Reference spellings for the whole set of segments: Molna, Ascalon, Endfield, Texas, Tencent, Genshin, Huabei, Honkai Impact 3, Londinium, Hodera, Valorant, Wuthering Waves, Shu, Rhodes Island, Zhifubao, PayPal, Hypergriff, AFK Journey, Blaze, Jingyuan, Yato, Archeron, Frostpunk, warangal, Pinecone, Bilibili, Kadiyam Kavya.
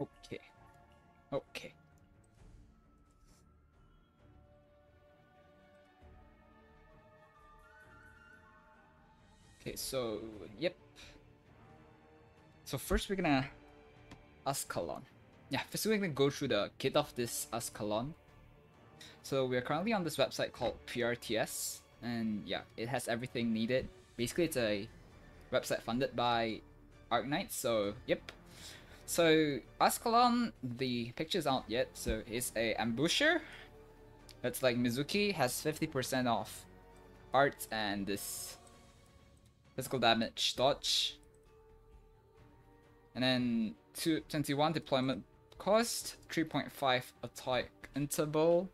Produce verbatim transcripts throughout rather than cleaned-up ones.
Okay. Okay. Okay, so, yep. So first we're gonna Ascalon. Yeah, first we're gonna go through the kit of this Ascalon. So we're currently on this website called P R T S, and yeah, it has everything needed. Basically, it's a website funded by Arknights, so yep. So Ascalon, the picture's aren't yet, so it's a ambusher. That's like Mizuki, has fifty percent off arts and this physical damage dodge. And then two twenty-one deployment cost, three point five attack interval,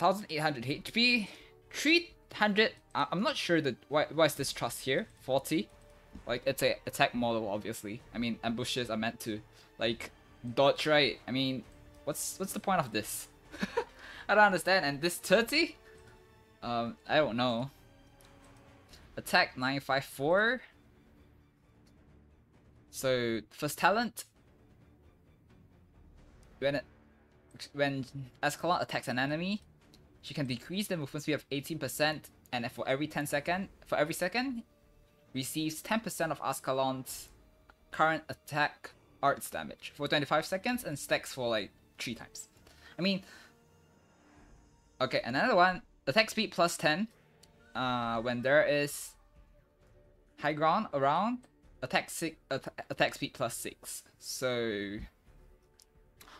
eighteen hundred H P, three hundred, I'm not sure that why, why is this trust here, forty, like it's a attack model obviously. I mean ambushes are meant to like dodge, right? I mean what's what's the point of this? I don't understand. And this thirty? Um, I don't know. Attack nine five four. So first talent, when it, when Ascalon attacks an enemy, she can decrease the movement speed of eighteen percent, and for every ten second, for every second, receives ten percent of Ascalon's current attack arts damage for twenty-five seconds and stacks for like three times. I mean, okay, another one, attack speed plus ten. Uh, when there is high ground around. Attack six, attack, attack speed plus six. So,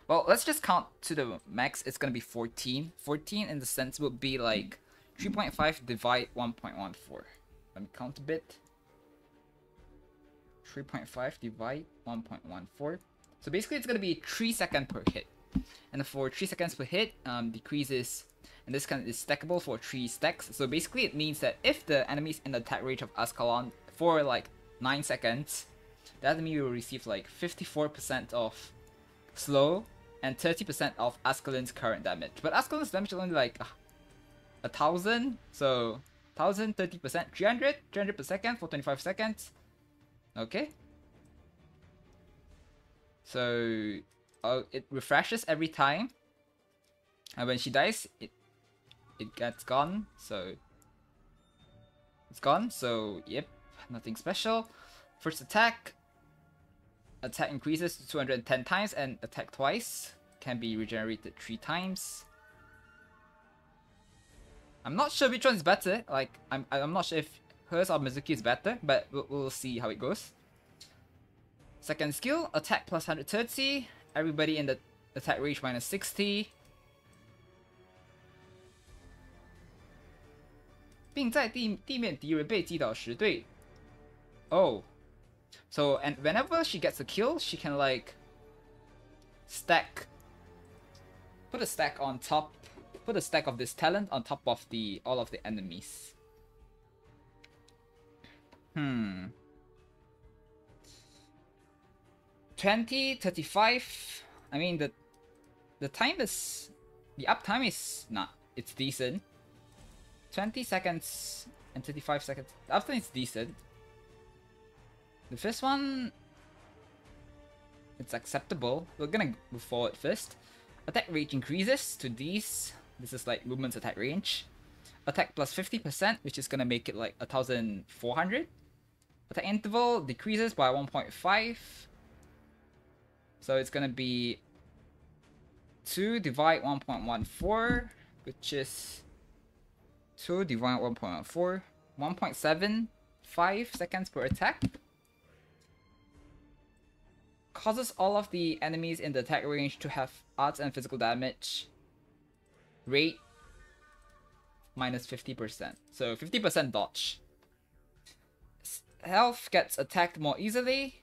well, let's just count to the max. It's gonna be fourteen. fourteen in the sense would be like three point five divide one point one four. Let me count a bit. three point five divide one point one four. So basically, it's gonna be three seconds per hit, and for three seconds per hit, um, decreases. And this kind is stackable for three stacks. So basically, it means that if the enemy's in the attack range of Ascalon for like nine seconds, the enemy will receive like fifty-four percent of slow and thirty percent of Ascalon's current damage. But Ascalon's damage is only like uh, a thousand, so thousand, thirty percent, three hundred, three hundred per second for twenty-five seconds. Okay. So uh, it refreshes every time, and when she dies, it it gets gone. So it's gone. So yep. Nothing special. First attack. Attack increases to two hundred ten times and attack twice. Can be regenerated three times. I'm not sure which one is better. Like I'm, I'm not sure if hers or Mizuki is better, but we'll, we'll see how it goes. Second skill, attack plus one hundred thirty. Everybody in the attack range minus sixty. 并在地地面敌人被击倒时对 Oh, so and whenever she gets a kill, she can like stack, put a stack on top, put a stack of this talent on top of the all of the enemies. Hmm. Twenty, thirty-five. I mean the the time is the uptime is nah, it's decent. Twenty seconds and thirty-five seconds. The uptime is decent. The first one, it's acceptable. We're gonna move forward first. Attack range increases to these. This is like movement's attack range. Attack plus fifty percent, which is gonna make it like one thousand four hundred. Attack interval decreases by one point five. So it's gonna be two divide one point one four, which is two divide one point one four. one point seven five seconds per attack. Causes all of the enemies in the attack range to have arts and physical damage rate minus fifty percent. So fifty percent dodge. Health gets attacked more easily.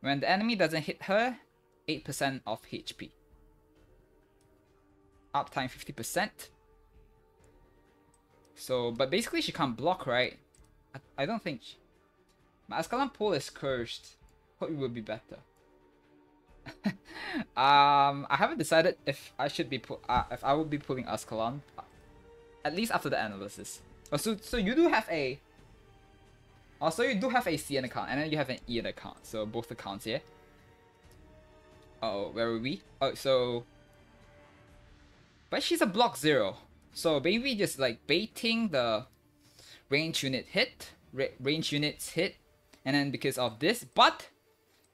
When the enemy doesn't hit her, eight percent of H P. Uptime fifty percent. So, but basically she can't block, right? I, I don't think she... My Ascalon pool is cursed. It would be better. um, I haven't decided if I should be pu uh, if I will be pulling Ascalon, at least after the analysis. Oh, so so you do have a Also, you do have a C N account, and then you have an E N account, so both accounts here. Uh oh, where were we? Oh, so... But she's a block zero, so maybe just like baiting the range unit hit, range units hit, and then because of this, but,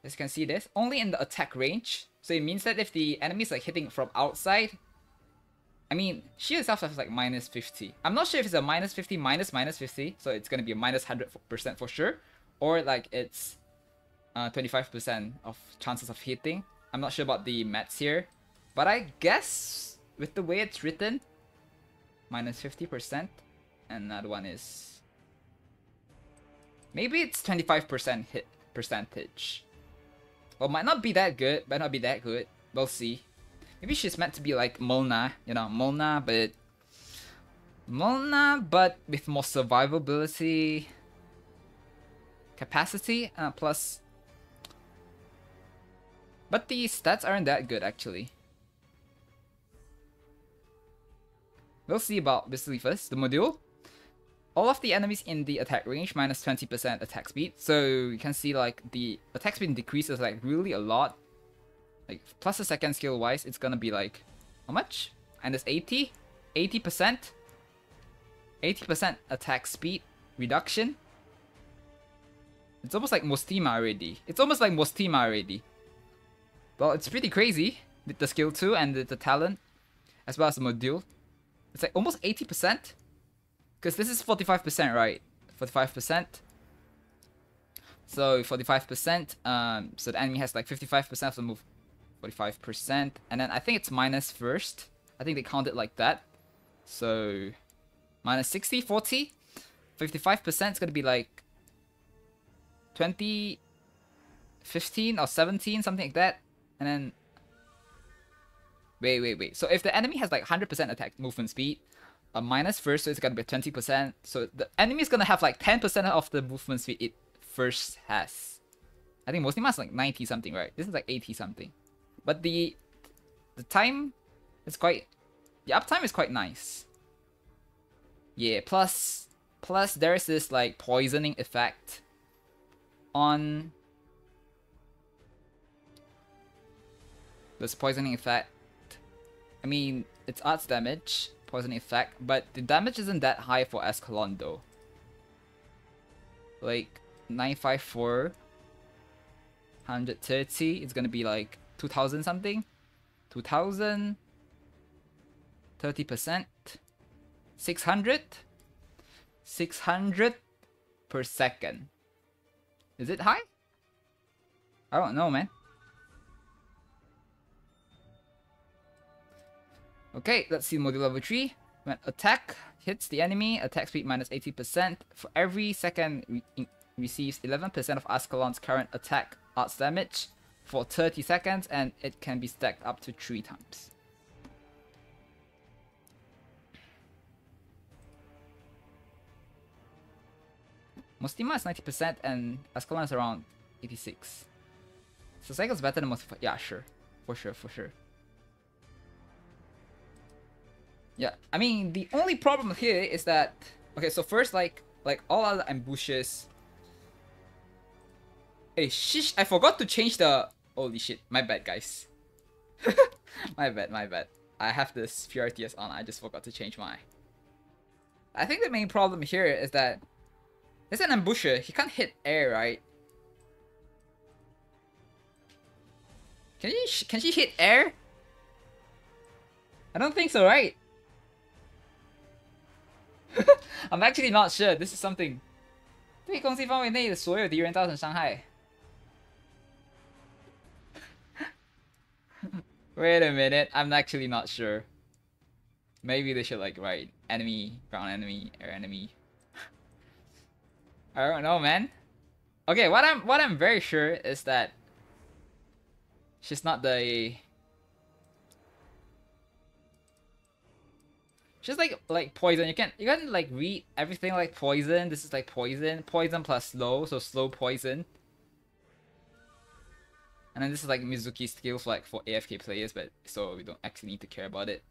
as you can see this, only in the attack range, so it means that if the enemies like hitting from outside, I mean, she herself has like minus fifty. I'm not sure if it's a minus fifty, minus minus fifty, so it's gonna be a minus one hundred percent for sure, or like it's uh, twenty-five percent of chances of hitting. I'm not sure about the maths here, but I guess with the way it's written, minus fifty percent, and another one is... Maybe it's twenty-five percent hit percentage. Well, might not be that good, might not be that good, we'll see. Maybe she's meant to be like Molna, you know, Molna, but... Molna, but with more survivability... Capacity, uh, plus... But the stats aren't that good, actually. We'll see about this first, the module. All of the enemies in the attack range, minus twenty percent attack speed. So, you can see, like, the attack speed decreases, like, really a lot. Like, plus a second skill wise, it's gonna be like, how much? And it's eighty? eighty percent? eighty percent attack speed reduction? It's almost like Mostima already. It's almost like Mostima already. Well, it's pretty crazy with the skill two and the, the talent, as well as the module. It's like almost eighty percent? Because this is forty-five percent, right? forty-five percent. So, forty-five percent, um, so the enemy has like fifty-five percent of the move. forty-five percent, and then I think it's minus first. I think they count it like that. So, minus sixty, forty, fifty-five percent is gonna be like twenty, fifteen, or seventeen, something like that. And then, wait, wait, wait. So if the enemy has like one hundred percent attack movement speed, a minus first, so it's gonna be twenty percent. So the enemy is gonna have like ten percent of the movement speed it first has. I think Mostima is like ninety something, right? This is like eighty something. But the the time is quite, the uptime is quite nice. Yeah, plus plus there is this like poisoning effect on this poisoning effect. I mean, it's arts damage, poisoning effect, but the damage isn't that high for Ascalon though. Like nine fifty-four, one hundred thirty, it's gonna be like two thousand something, two thousand, thirty percent, six hundred, six hundred per second. Is it high? I don't know, man. Okay, let's see module level three. When attack hits the enemy, attack speed minus eighty percent. For every second, re receives eleven percent of Ascalon's current attack arts damage for thirty seconds, and it can be stacked up to three times. Mostima is ninety percent and Ascalon is around eighty-six. So Cycle's better than Mostima. Yeah, sure. For sure, for sure. Yeah, I mean, the only problem here is that... Okay, so first, like, like all other ambushes... Hey, shish, I forgot to change the... Holy shit, my bad, guys. my bad, my bad. I have this P R T S on, I just forgot to change my... I think the main problem here is that... There's an ambusher, he can't hit air, right? Can, you sh can she hit air? I don't think so, right? I'm actually not sure, this is something... 对攻击范围内的所有敌人造成伤害 Wait a minute, I'm actually not sure. Maybe they should like write enemy, ground enemy, air enemy. I don't know, man. Okay, what I'm what I'm very sure is that she's not the she's like like poison. You can you can like read everything like poison. This is like poison, poison plus slow, so slow poison. And then this is like Mizuki's skills like for A F K players, but so we don't actually need to care about it.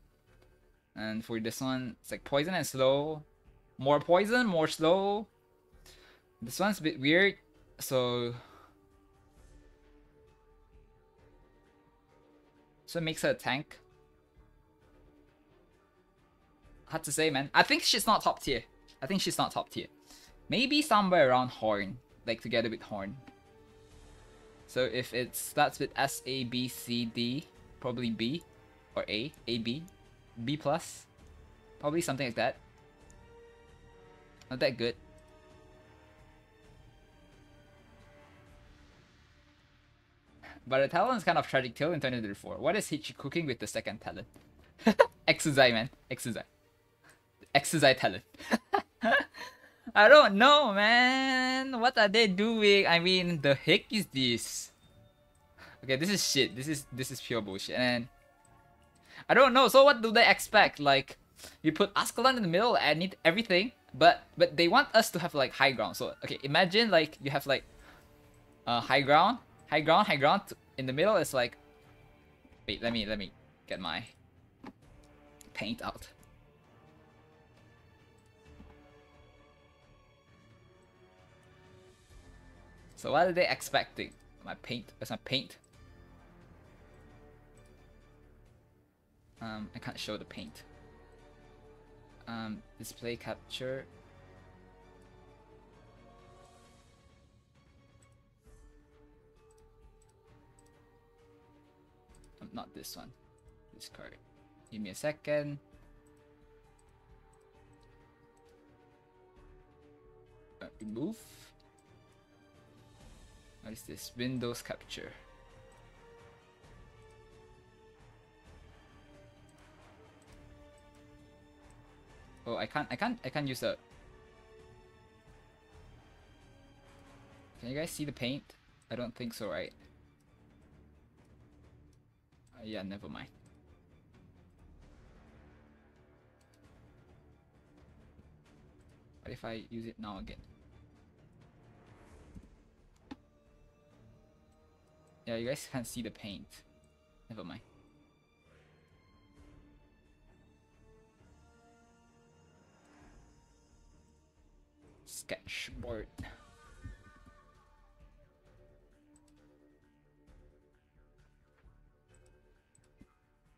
And for this one, it's like poison and slow. More poison, more slow. This one's a bit weird, so... So it makes her a tank. Hard to say, man. I think she's not top tier. I think she's not top tier. Maybe somewhere around Horn. Like, together with Horn. So if it starts with S, A, B, C, D, probably B. Or A. A, B. B+. Probably something like that. Not that good. But the talent is kind of tragic till in twenty thirty-four. What is Hitchi cooking with the second talent? Exercise, man. Exercise. Exercise talent. I don't know, man. What are they doing? I mean, the heck is this? Okay, this is shit. This is this is pure bullshit. And I don't know. So what do they expect? Like, you put Ascalon in the middle and need everything, but but they want us to have like high ground. So okay, imagine like you have like uh, high ground. High ground, high ground. In the middle is like... Wait, let me, let me get my paint out. So what are they expecting? My paint, where's my paint? Um, I can't show the paint. Um, display capture. Not this one. This card. Give me a second. Uh, remove. What is this? Windows capture. Oh, I can't. I can't. I can't use a. Can you guys see the paint? I don't think so, right? Yeah, never mind. What if I use it now again? Yeah, you guys can't see the paint. Never mind. Sketchboard.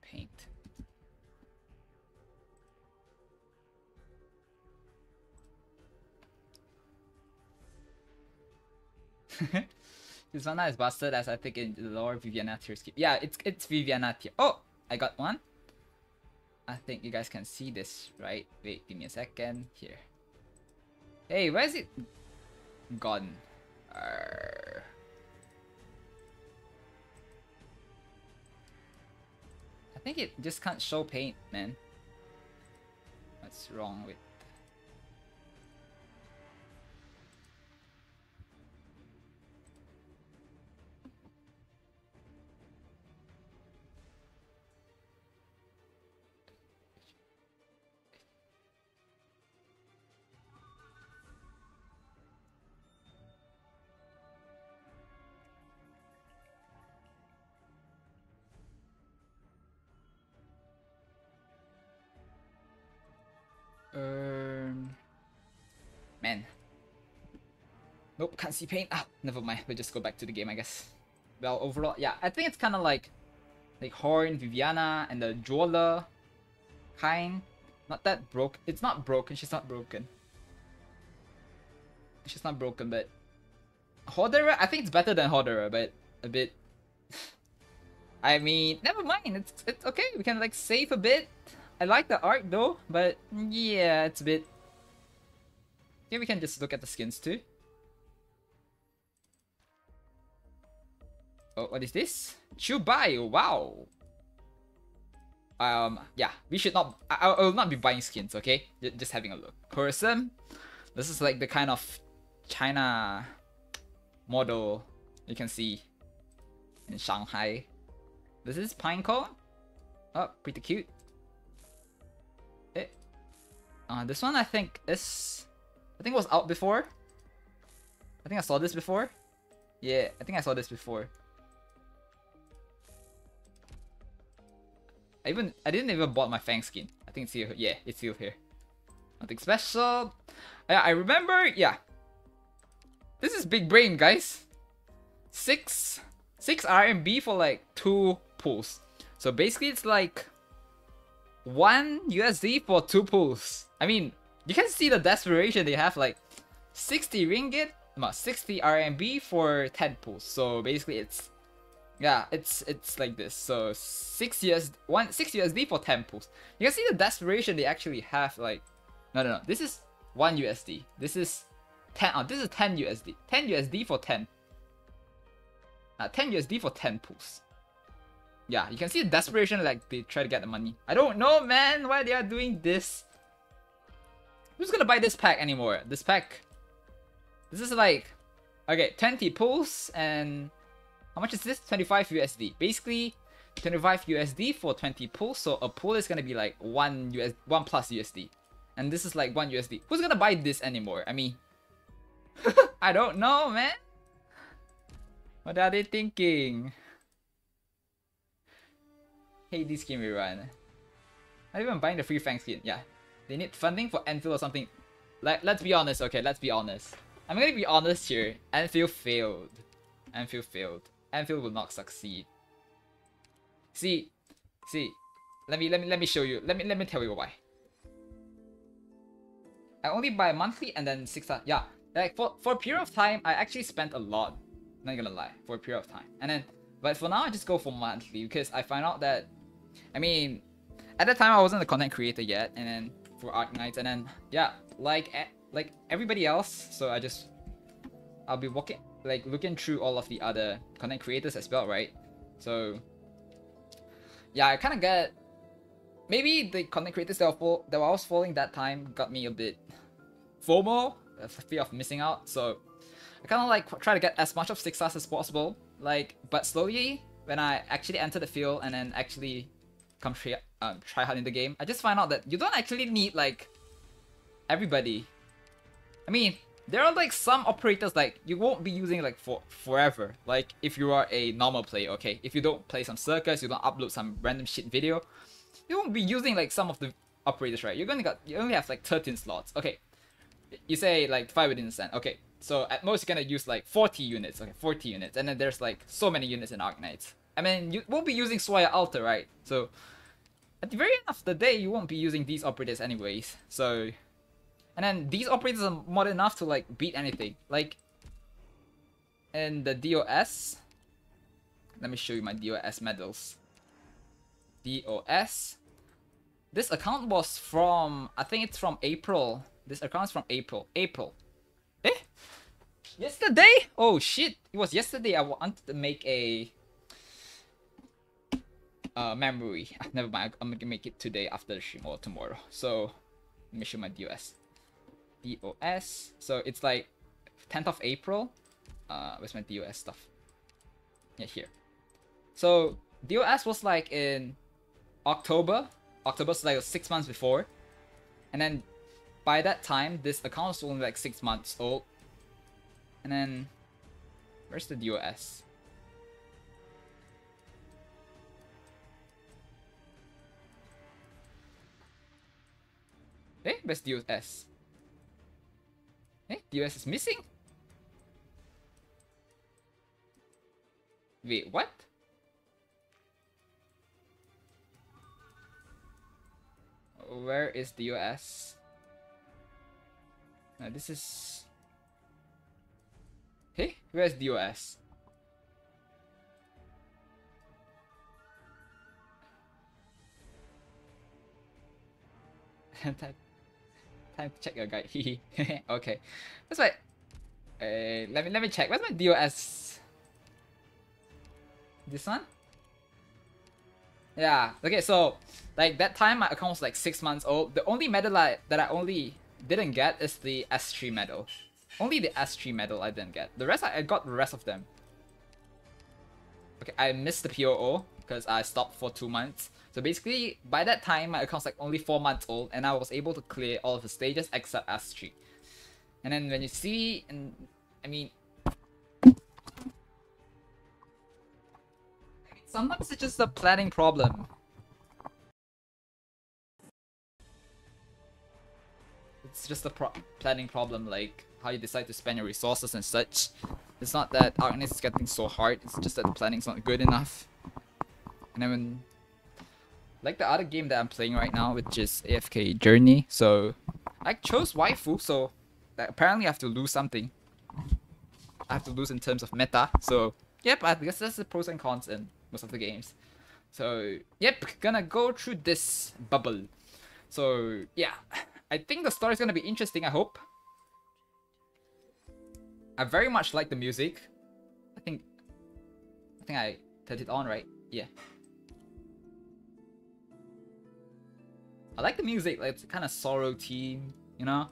Paint. This one is busted as I think in the lower Viviana tier skip. Yeah, it's it's Viviana tier. Oh, I got one. I think you guys can see this, right? Wait, give me a second. Here. Hey, where is it gone? Arr. I think it just can't show paint, man. What's wrong with... Um, man. Nope, can't see paint. Ah, never mind. We'll just go back to the game, I guess. Well, overall, yeah, I think it's kind of like, like Horn, Viviana, and the Jola kind. Not that broke. It's not broken. She's not broken. She's not broken, but Hodera. I think it's better than Hodera, but a bit. I mean, never mind. It's it's okay. We can like save a bit. I like the art though, but yeah, it's a bit... Here we can just look at the skins too. Oh, what is this? Chubai, wow! Um, yeah, we should not... I, I will not be buying skins, okay? Just having a look. Coruscant. This is like the kind of China model you can see in Shanghai. This is Pinecone. Oh, pretty cute. Uh, this one I think is... I think it was out before. I think I saw this before. Yeah, I think I saw this before. I even... I didn't even bought my Fang skin. I think it's here. Yeah, it's still here. Nothing special. I, I remember... Yeah. This is big brain, guys. Six, six R M B for like two pools. So basically, it's like one U S D for two pools. I mean, you can see the desperation they have. Like sixty ringgit, sixty R M B for ten pools. So basically, it's yeah, it's it's like this. So six U S D, one six U S D for ten pools. You can see the desperation they actually have. Like no, no, no. This is one U S D. This is ten. Oh, this is ten U S D. Ten U S D for ten. Uh, ten U S D for ten pools. Yeah, you can see the desperation, like they try to get the money. I don't know, man, why they are doing this. Who's gonna buy this pack anymore? This pack. This is like, okay, twenty pools and how much is this? twenty-five U S D. Basically, twenty-five U S D for twenty pools. So a pool is gonna be like one U S, one plus U S D, and this is like one U S D. Who's gonna buy this anymore? I mean, I don't know, man. What are they thinking? Hey, this game we run. Not even buying the free Fang skin. Yeah, they need funding for Endfield or something. Like, let's be honest. Okay, let's be honest. I'm gonna be honest here. Endfield failed. Endfield failed. Endfield will not succeed. See, see. Let me, let me, let me show you. Let me, let me tell you why. I only buy monthly and then six times. Yeah, like for for a period of time, I actually spent a lot. Not gonna lie, for a period of time, and then, but for now I just go for monthly because I find out that, I mean, at that time I wasn't a content creator yet, and then for Arknights, and then yeah, like like everybody else, so I just I'll be walking like looking through all of the other content creators as well, right? So yeah, I kind of get maybe the content creators that were that I was following that time got me a bit FOMO, the fear of missing out, so. I kind of like try to get as much of six stars as possible, like, but slowly when I actually enter the field and then actually come try, um, try hard in the game, I just find out that you don't actually need like everybody. I mean, there are like some operators like you won't be using like for forever, like if you are a normal player, okay, if you don't play some circus, you don't upload some random shit video, you won't be using like some of the operators, right? You're gonna got you only have like thirteen slots, okay. You say like five within the sand, okay. So at most you're gonna use like forty units, okay, forty units, and then there's like so many units in Arknights. I mean, you won't be using Swaya Alta, right? So at the very end of the day, you won't be using these operators anyways. So, and then these operators are more than enough to like beat anything. Like in the D O S, let me show you my D O S medals. D O S. This account was from, I think it's from April. This account's from April. April. Eh? Yesterday? Oh shit! It was yesterday I wanted to make a uh, memory. Never mind, I'm gonna make it today after the stream or tomorrow. So, let me show my D O S. D O S. So it's like tenth of April. Uh, where's my D O S stuff? Yeah, here. So, D O S was like in October. October, so like six months before. And then by that time, this account was only like six months old. And then, where's the D O S? Eh, where's D O S? Eh, D O S is missing? Wait, what? Where is D O S? Now this is... Hey, where's D O S? time, time to check your guide. Okay, that's why. Uh, let me let me check. Where's my D O S? This one. Yeah. Okay. So, like that time, my account was like six months old. The only medal I, that I only didn't get is the S three medal. Only the S three medal I didn't get. The rest, I, I got the rest of them. Okay, I missed the P O O because I stopped for two months. So basically, by that time, my account's like only four months old and I was able to clear all of the stages except S three. And then when you see, and I mean... Sometimes it's just a planning problem. It's just a pro planning problem, like how you decide to spend your resources and such. It's not that Arknights is getting so hard, it's just that the planning's not good enough. And then when, like the other game that I'm playing right now, which is A F K Journey, so I chose waifu, so apparently I have to lose something. I have to lose in terms of meta, so yep, I guess that's the pros and cons in most of the games. So yep, gonna go through this bubble. So yeah, I think the story's gonna be interesting, I hope. I very much like the music. I think I think I turned it on, right? Yeah. I like the music, like it's kind of sorrow theme, you know?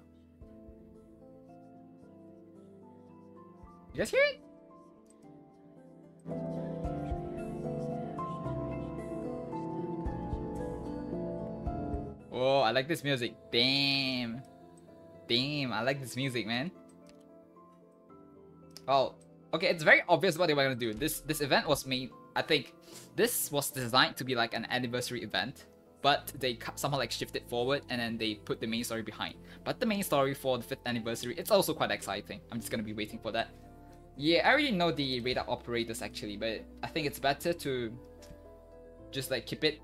You guys hear it? Oh, I like this music. Damn. Damn, I like this music, man. Oh, okay, it's very obvious what they were gonna do. This this event was made, I think, this was designed to be like an anniversary event. But they somehow like shifted forward and then they put the main story behind. But the main story for the fifth anniversary, it's also quite exciting. I'm just gonna be waiting for that. Yeah, I already know the radar operators actually, but I think it's better to just like keep it.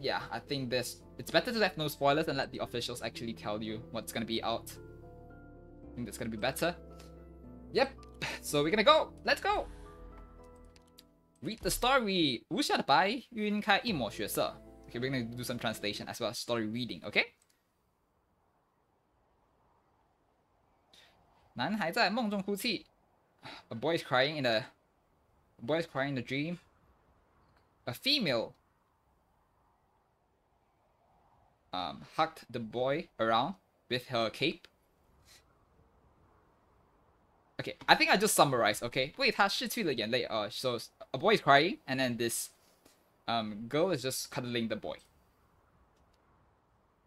Yeah, I think this it's better to have no spoilers and let the officials actually tell you what's gonna be out. I think that's gonna be better. Yep, so we're gonna go. Let's go. Read the story. 无暇的白云开一抹血色. Okay, we're gonna do some translation as well as story reading, okay? 男孩在梦中哭泣. A boy is crying in a, a boy is crying in a dream. A female um hugged the boy around with her cape. Okay, I think I just summarized, okay? Wait, 他失去了眼泪. Uh, so a boy is crying and then this um girl is just cuddling the boy.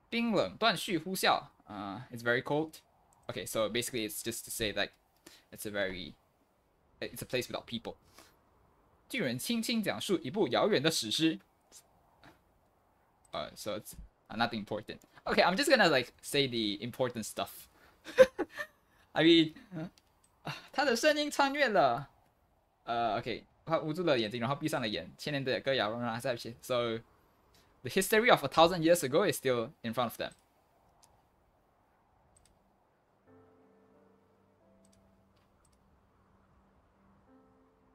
冰冷断续呼啸. Uh, it's very cold. Okay, so basically it's just to say like it's a very it's a place without people. 巨人轻轻讲述一部遥远的史诗. Uh, so it's uh, nothing important. Okay, I'm just gonna like say the important stuff. I mean,他的声音穿越了 uh, okay, 他捂住了眼睛然后闭上了眼千年的歌谣让他在一起 so the history of a thousand years ago is still in front of them.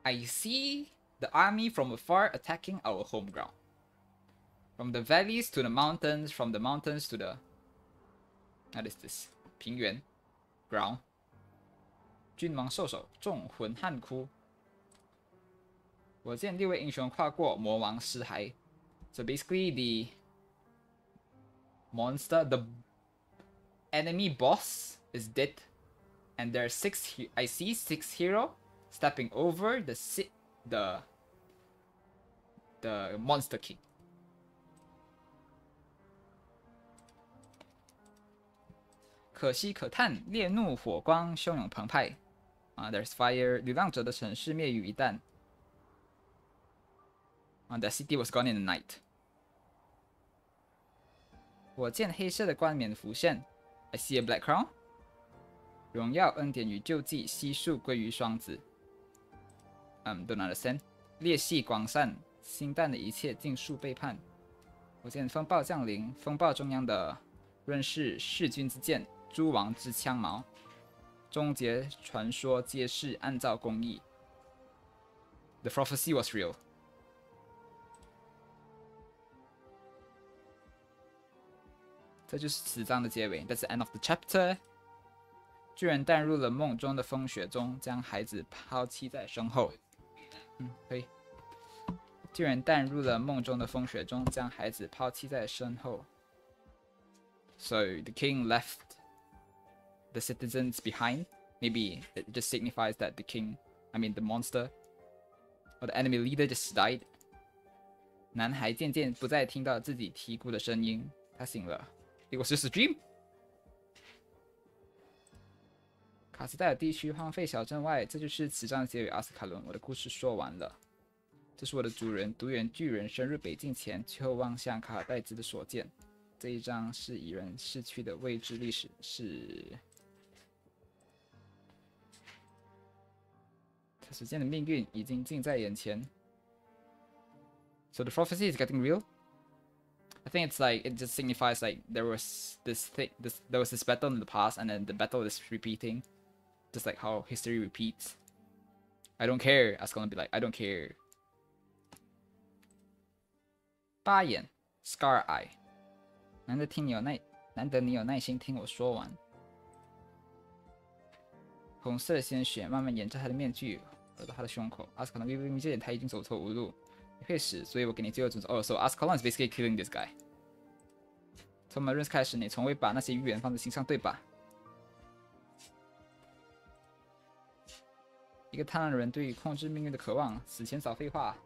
I see the army from afar attacking our home ground. From the valleys to the mountains, from the mountains to the... What is this? 平原 ground. 君王受首，众魂撼哭。我见六位英雄跨过魔王尸骸。So basically, the monster, the enemy boss is dead, and there are six. I see six hero stepping over the the the monster king.可惜可叹，烈怒火光汹涌澎湃。 Uh, there's fire. 流浪者的城市灭于一旦。Uh, the city was gone in the night. 我见黑色的冠冕浮现。I see a black crown. 荣耀恩典与救济悉数归于双子。Um, don't understand. 裂隙广散，心淡的一切尽数背叛。我见风暴降临，风暴中央的润饰弑君之剑，诸王之枪矛。 终结传说皆是按照公义。The prophecy was real. This is the end of the chapter. That's the end of the chapter. 巨人淡入了梦中的风雪中，将孩子抛弃在身后。嗯，可以。巨人淡入了梦中的风雪中，将孩子抛弃在身后。So the king left the citizens behind. Maybe it just signifies that the king, I mean the monster, or the enemy leader just died. 男孩渐渐不再听到自己啼哭的声音，他醒了。It was just a dream. 卡斯戴尔地区荒废小镇外，这就是此章的结尾。阿斯卡伦，我的故事说完了。这是我的主人独眼巨人深入北境前，最后望向卡尔戴兹的所见。这一张是蚁人逝去的未知历史，是可时间的命运已经近在眼前。So the prophecy is getting real. I think it's like it just signifies like there was this thing, this there was this battle in the past, and then the battle is repeating, just like how history repeats. I don't care. Ascalon be like, I don't care. 八眼 ，Scar Eye， 难得听你有耐，难得你有耐心听我说完。红色的鲜血慢慢沿着他的面具流到他的胸口。Ascalon， 微微眯着眼，他已经走投无路。 你可以死，所以我给你最后准则。Oh, so Ascalon is basically killing this guy. 从我们认识开始，你从未把那些预言放在心上，对吧？一个贪婪的人对于控制命运的渴望。死前少废话。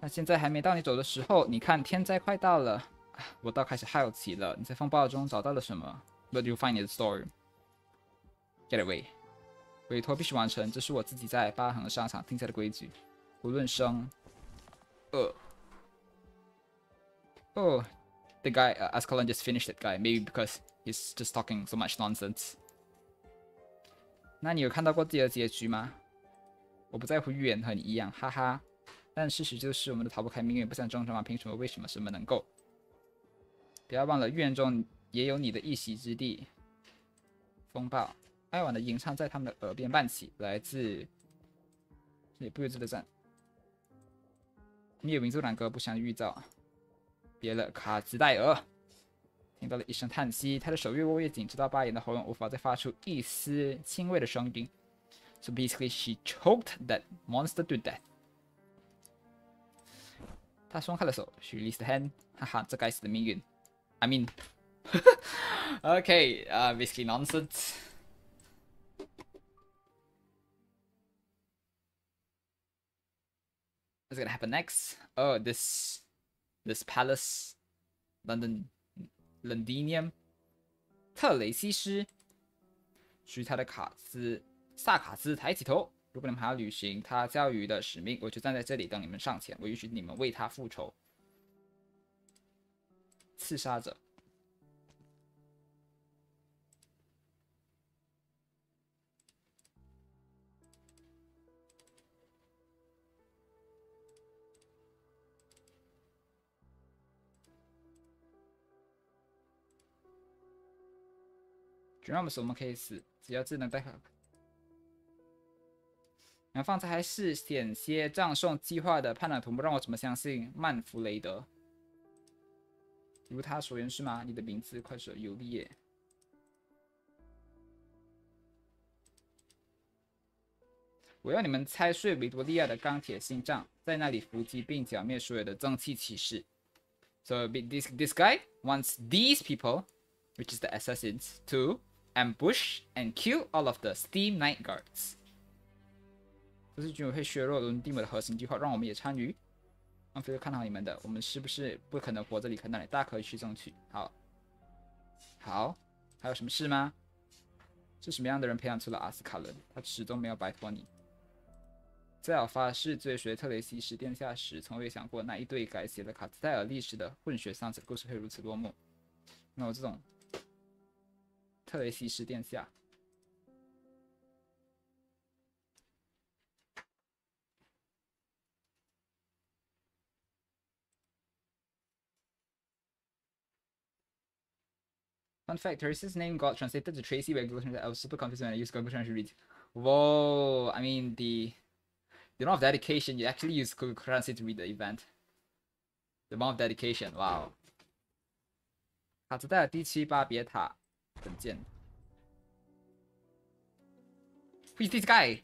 但现在还没到你走的时候。你看，天灾快到了，我倒开始好奇了。你在风暴中找到了什么 ？But you find the storm. Get away. 委托必须完成，这是我自己在疤痕商场定下的规矩，无论生恶。Oh, the guy uh, Ascalon just finished that guy, maybe because he's just talking so much nonsense. 那你有看到过自己的结局吗？我不在乎预言和你一样，哈哈。但事实就是我们都逃不开命运，不想挣扎吗？凭什么？为什么？什么能够？不要忘了，预言中也有你的一席之地。风暴。 哀婉的吟唱在他们的耳边伴起，来自也不由自的赞。你有民族两个不祥预兆，别了，卡兹戴尔听到了一声叹息，他的手越握越紧，直到巴眼的喉咙无法再发出一丝轻微的声音。So basically, she choked that monster to death. 他松开了手 ，She released the hand. 哈哈，这该死的命运。I mean, okay, uh, basically nonsense. What's gonna happen next? Oh, this this palace, London, Londinium. 特雷西斯，属于他的卡斯萨卡斯抬起头。如果你们还要履行他教育的使命，我就站在这里等你们上前。我允许你们为他复仇。刺杀者。只让我们死，我们可以死，只要智能带好。然后放在还是险些葬送计划的叛乱同步，让我怎么相信曼弗雷德？如他所言是吗？你的名字快速有力耶。我要你们拆碎维多利亚的钢铁心脏，在那里伏击并剿灭所有的蒸汽骑士。So this this guy wants these people, which is the assassins, to ambush and kill all of the steam night guards. 这是军委会削弱伦蒂姆的核心计划，让我们也参与。让菲利看好你们的，我们是不是不可能活着离开那里？大可以去争取。好，好，还有什么事吗？是什么样的人培养出了阿斯卡伦？他始终没有摆脱你。在我发誓追随特雷西斯殿下时，从未想过那一对改写了卡斯泰尔历史的混血丧子故事会如此落幕。那我这种。 特雷西斯殿下，Fun fact: Theresa's name got translated to Tracy by Google Translate. I was super confused when I used Google Translate to read. Whoa! I mean, the the amount of dedication you actually use Google Translate to read the event. The amount of dedication. Wow. 卡兹戴尔第七巴别塔。 本件。Who is this guy?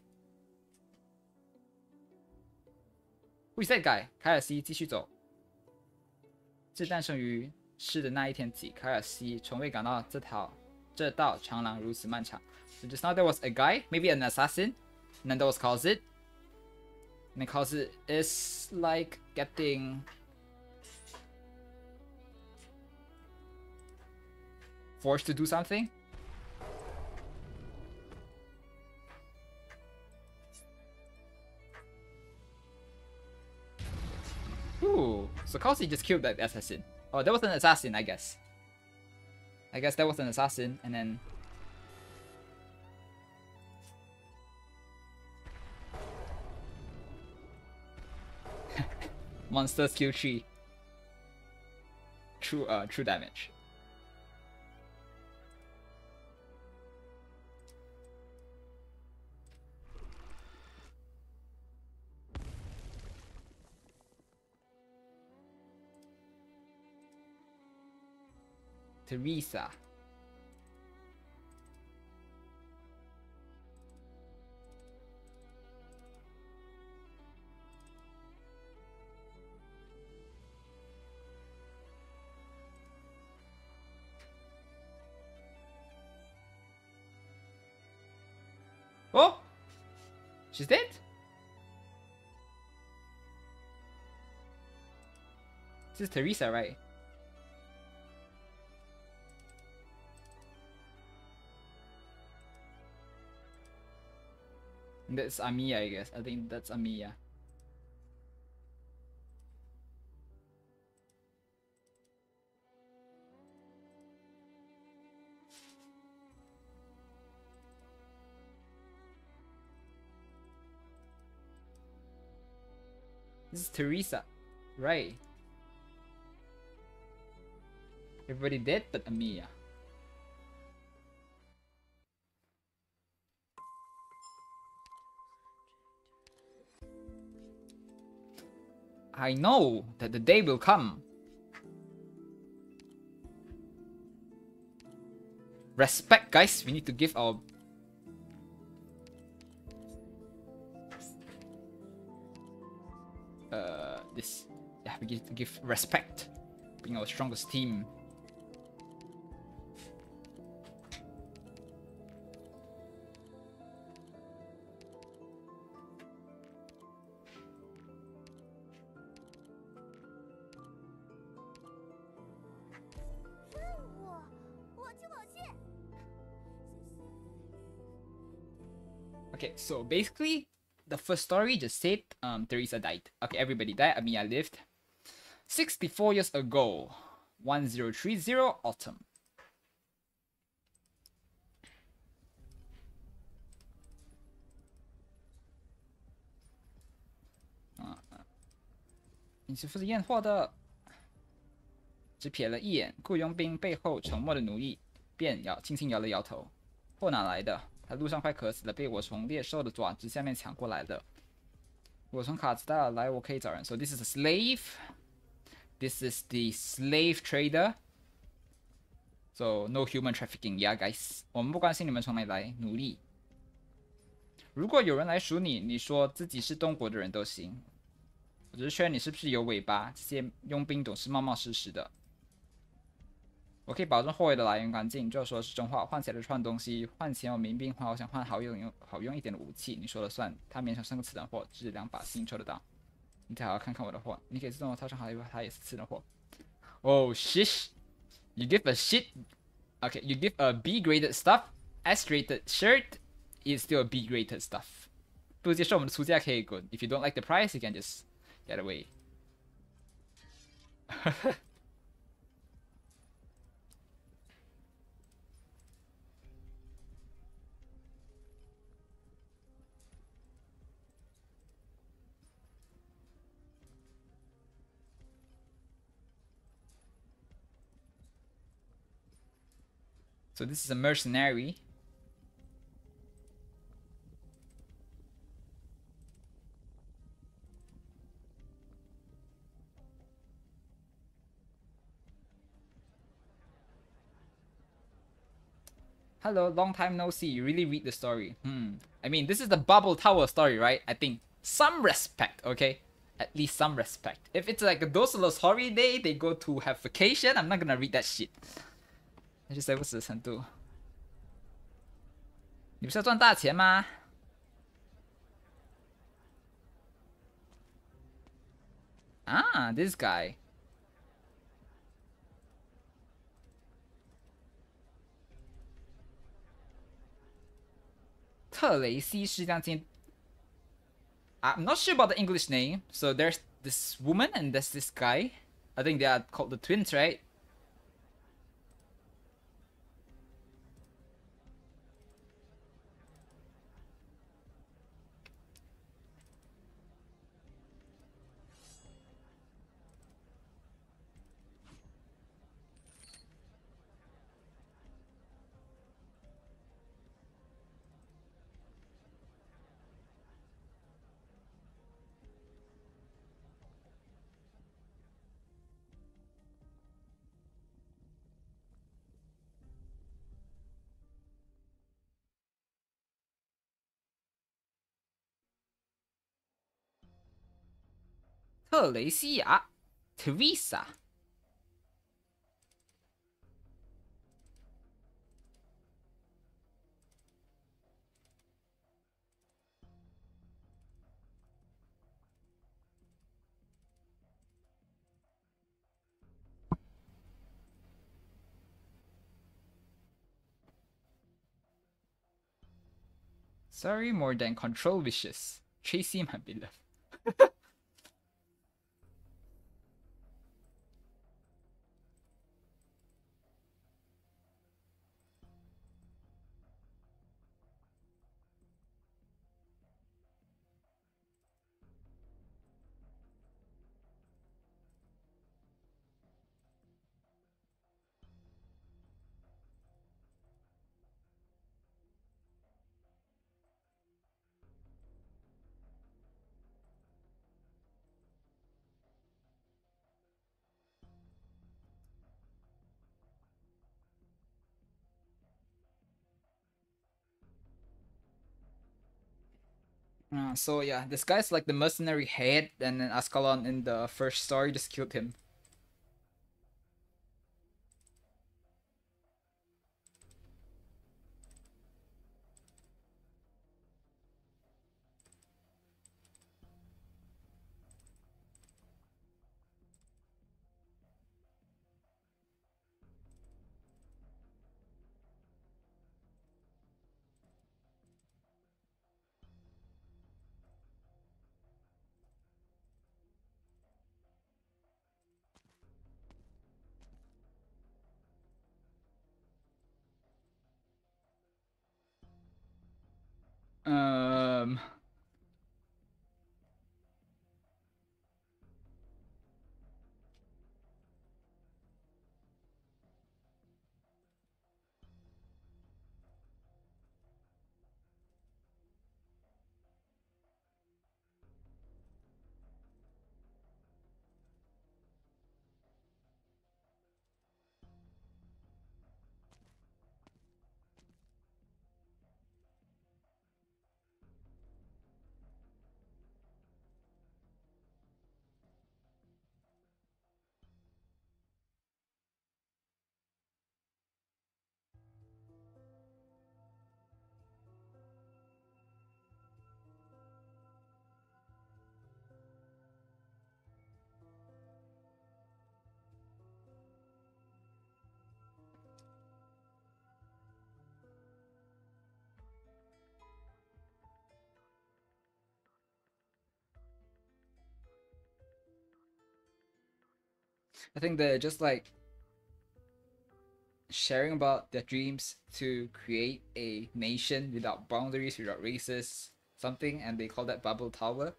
Who is that guy? 凯尔西继续走。自诞生于世的那一天起，凯尔西从未感到这条这道长廊如此漫长。So just now there was a guy, maybe an assassin, and then there was Khazid. And Khazid is like getting. Forced to do something? Ooh, So Kelsey just killed that assassin. Oh, that was an assassin, I guess. I guess that was an assassin, and then... Monster skill tree. True, uh, true damage. Theresa. Oh, she's dead. This is Theresa, right? That's Amiya, I guess. I think that's Amiya. This is Theresa, right? Everybody dead but Amiya. I know that the day will come. Respect, guys. We need to give our... Uh, this... Yeah, we need to give respect. Being our strongest team. Okay, so basically, the first story just said um, Theresa died. Okay, everybody died. Amiya lived. sixty-four years ago, ten thirty autumn. Uh, 你是不是验货的？只瞥了一眼，雇佣兵背后沉默的奴役，便摇轻轻摇了摇头。货哪来的？ 他路上快渴死了，被我从猎兽的爪子下面抢过来的。我从卡兹达尔来，我可以找人。So this is a slave. This is the slave trader. So no human trafficking, yeah, guys. 我们不关心你们从哪来，奴隶。如果有人来赎你，你说自己是东国的人都行。我只是确认你是不是有尾巴。这些佣兵总是冒冒失失的。 我可以保证货尾的来源干净，就说是真话。换起来的串东西，换钱有民兵换，我想换好用好用一点的武器，你说了算。他勉强算个次等货，只两把新抽得到。你再好好看看我的货，你可以自动套上好一把，它也是次等货。Oh shit! You give a shit? Okay, you give a B-graded stuff. S-rated shirt is still a B-graded stuff. 不接受我们的出价可以滚。If you don't like the price, you can just get away. So this is a mercenary. Hello, long time no see. You really read the story. Hmm. I mean, this is the Bubble Tower story, right? I think some respect, okay? At least some respect. If it's like a Dosolus holiday, they go to have vacation, I'm not gonna read that shit. 那是谁不死的程度？你不是要赚大钱吗？啊 ，this guy。特雷西是将军。I'm not sure about the English name, so there's this woman and there's this guy. I think they are called the twins, right? Theresa, Theresa. Sorry, more than control wishes. Tracy, my beloved. Uh, so yeah, this guy's like the mercenary head, and then Ascalon in the first story just killed him. Um. I think they're just like sharing about their dreams to create a nation without boundaries, without races, something, and they call that Bubble Tower.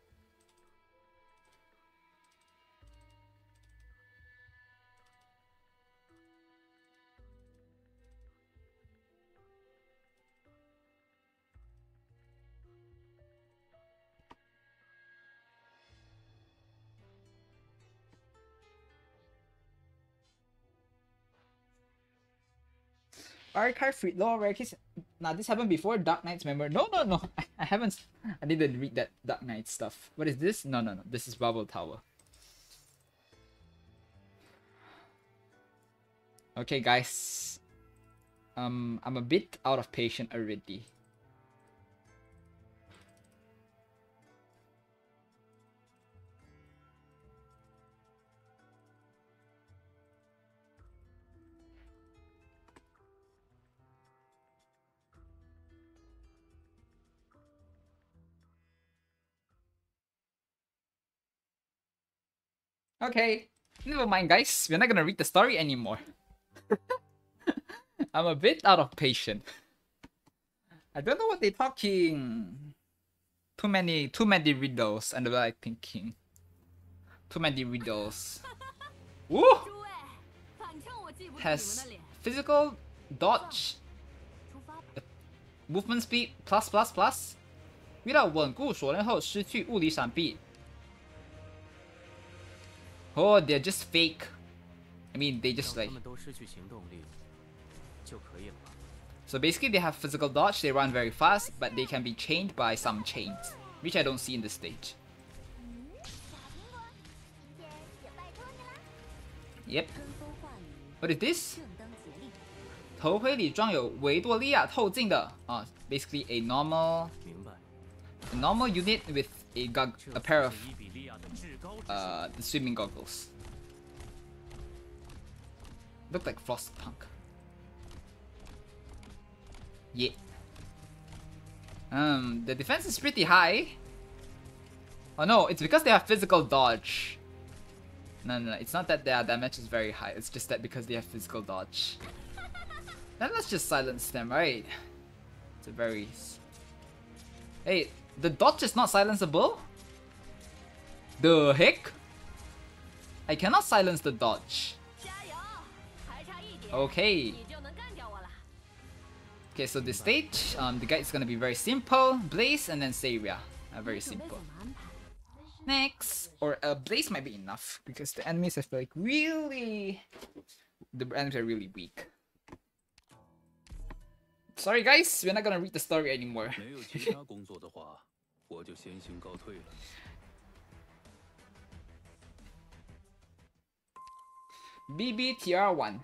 Archive free law rare case. Now this happened before Dark Knight's memory. No, no, no. I, I haven't. I didn't read that Dark Knight stuff. What is this? No, no, no. This is Bubble Tower. Okay, guys. Um, I'm a bit out of patience already. Okay. Never mind, guys. We're not gonna read the story anymore. I'm a bit out of patience. I don't know what they're talking. Too many, too many riddles, and like thinking. Too many riddles. Woo! Has physical, dodge, movement speed plus plus plus. Without 稳固锁链后失去物理闪避. Oh, they're just fake. I mean, they just like. So basically, they have physical dodge. They run very fast, but they can be chained by some chains, which I don't see in this stage. Yep. What is this? 头盔里装有维多利亚透镜的啊 ，basically a normal, a normal unit with a gog, a pair of, uh, the swimming goggles. Look like Frostpunk. Yeah. Um, the defense is pretty high. Oh no, it's because they have physical dodge. No, no, no, it's not that their damage is very high. It's just that because they have physical dodge. Then let's just silence them, right? It's a very... Hey, the dodge is not silenceable? The heck? I cannot silence the dodge. Okay. Okay, so this stage, um, the guide is gonna be very simple. Blaze and then Saria. Uh, very simple. Next, or uh, Blaze might be enough because the enemies have like really... The enemies are really weak. Sorry guys, we're not gonna read the story anymore. B B T R one.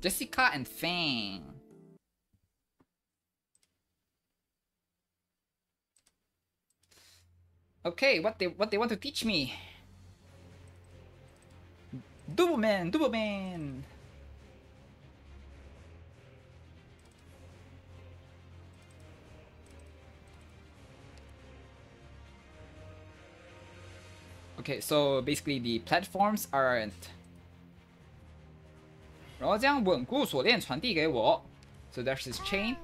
Jessica and Fang. Okay, what they what they want to teach me? Doubleman, Doubleman. Okay, so basically the platforms aren't. 然后将稳固锁链传递给我. So there's this chain.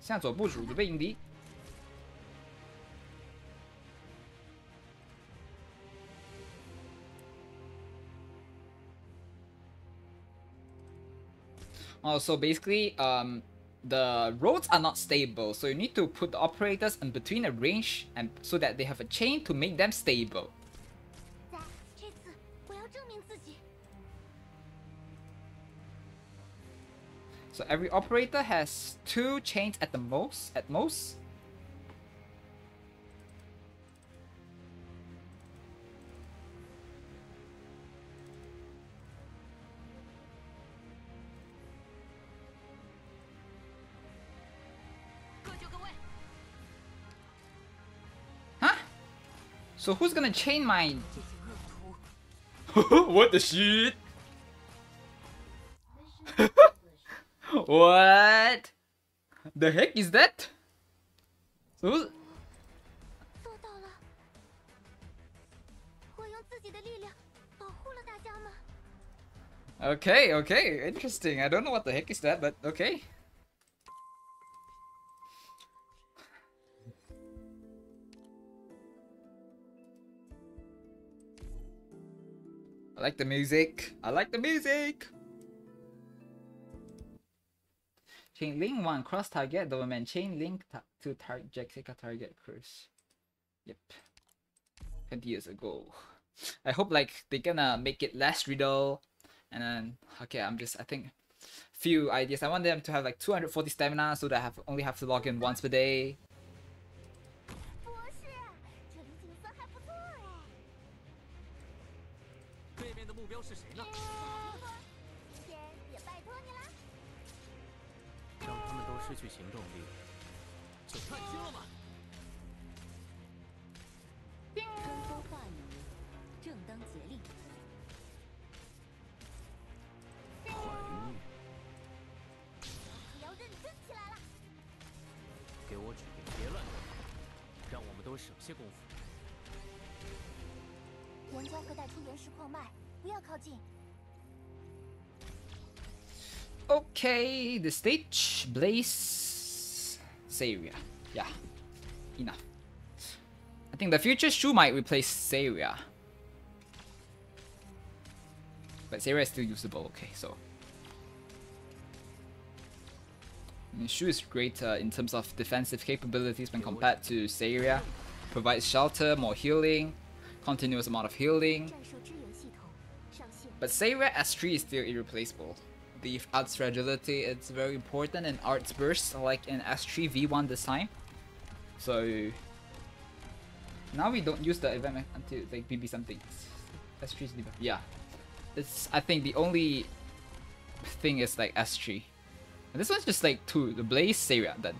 向左部署准备迎敌. Oh, so basically, um. The roads are not stable, so you need to put the operators in between a range and so that they have a chain to make them stable. So every operator has two chains at the most, at most. So who's gonna chain my... What the shit? What? The heck is that? So who's... Okay, okay, interesting. I don't know what the heck is that, but okay. I like the music. I like the music. Chain link one cross target Doberman chain link ta to target Jessica target curse. Yep, twenty years ago. I hope like they're gonna make it less riddle, and then okay, I'm just I think few ideas. I want them to have like two hundred forty stamina so that I have only have to log in once per day. 都省些功夫。玩家会带出岩石矿脉，不要靠近。 Okay, the stage, Blaze, Saria. Yeah, enough. I think the future Shu might replace Saria. But Saria is still usable, okay, so. And Shu is greater in terms of defensive capabilities when compared to Saria. Provides shelter, more healing, continuous amount of healing. But Saria S three is still irreplaceable. The arts fragility, it's very important in arts bursts like in S three V one this time. So now we don't use the event until like B B something. S three's debuff. Yeah. It's I think the only thing is like S three. And this one's just like two, the Blaze Saria then.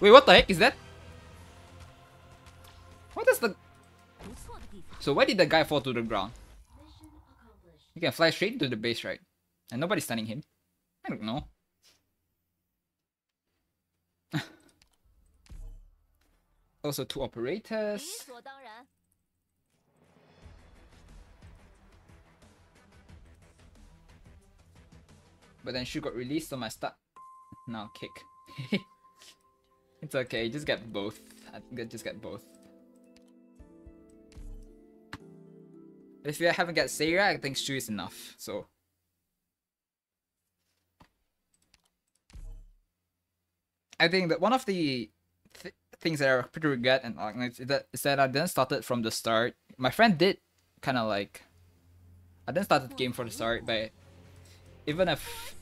Wait, what the heck is that? What does the... So why did the guy fall to the ground? He can fly straight to the base, right? And nobody's stunning him. I don't know. Also two operators. But then Shu got released, so my start... Now kick. It's okay, just get both. I think just get both. If you haven't got Saria, I think Shu is enough, so... I think that one of the th things that I pretty regret in Arknights is that, is that I didn't start it from the start. My friend did, kind of like... I didn't start the game from the start, but... Even if...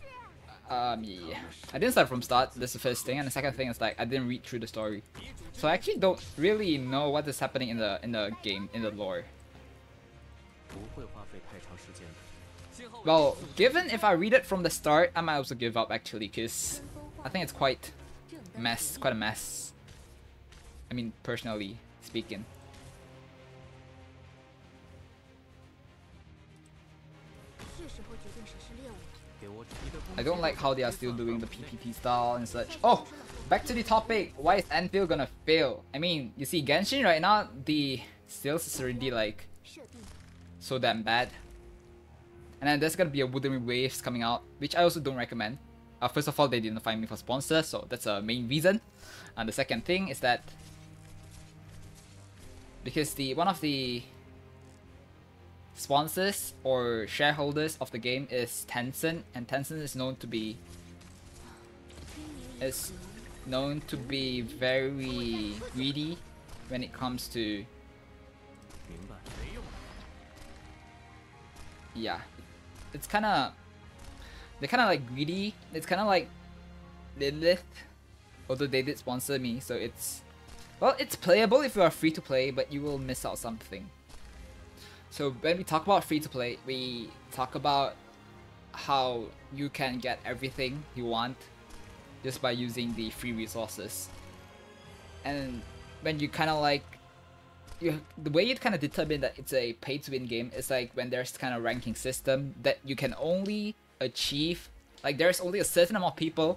Um, yeah. I didn't start from start, that's the first thing, and the second thing is like, I didn't read through the story. So I actually don't really know what is happening in the in the game, in the lore. Well, given if I read it from the start, I might also give up actually, because I think it's quite mess, quite a mess. I mean, personally speaking. I don't like how they are still doing the P P P style and such. Oh, back to the topic. Why is Endfield gonna fail? I mean, you see, Genshin right now, the sales is already like... so damn bad. And then there's gonna be a Wuthering Waves coming out, which I also don't recommend. Uh, first of all, they didn't find me for sponsor, so that's a main reason. And the second thing is that because the one of the sponsors or shareholders of the game is Tencent, and Tencent is known to be is known to be very greedy when it comes to. Yeah, it's kind of, they're kind of like greedy, it's kind of like Lilith, although they did sponsor me, so it's, well, it's playable if you are free to play, but you will miss out something. So when we talk about free to play, we talk about how you can get everything you want just by using the free resources. And when you kind of like, You, the way it kind of determine that it's a pay-to-win game is like when there's kind of ranking system that you can only achieve, like there's only a certain amount of people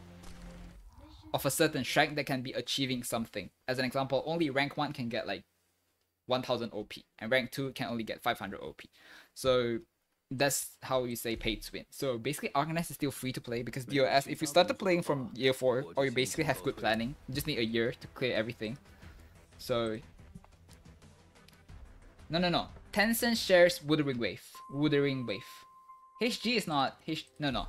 of a certain rank that can be achieving something. As an example, only rank one can get like one thousand O P and rank two can only get five hundred O P. So that's how you say pay-to-win. So basically Arknights is still free to play because D O S, if you started playing from year four or you basically have good planning, you just need a year to clear everything. So No, no, no. Tencent shares Wuthering Wave. Wuthering Wave. H G is not... H no, no.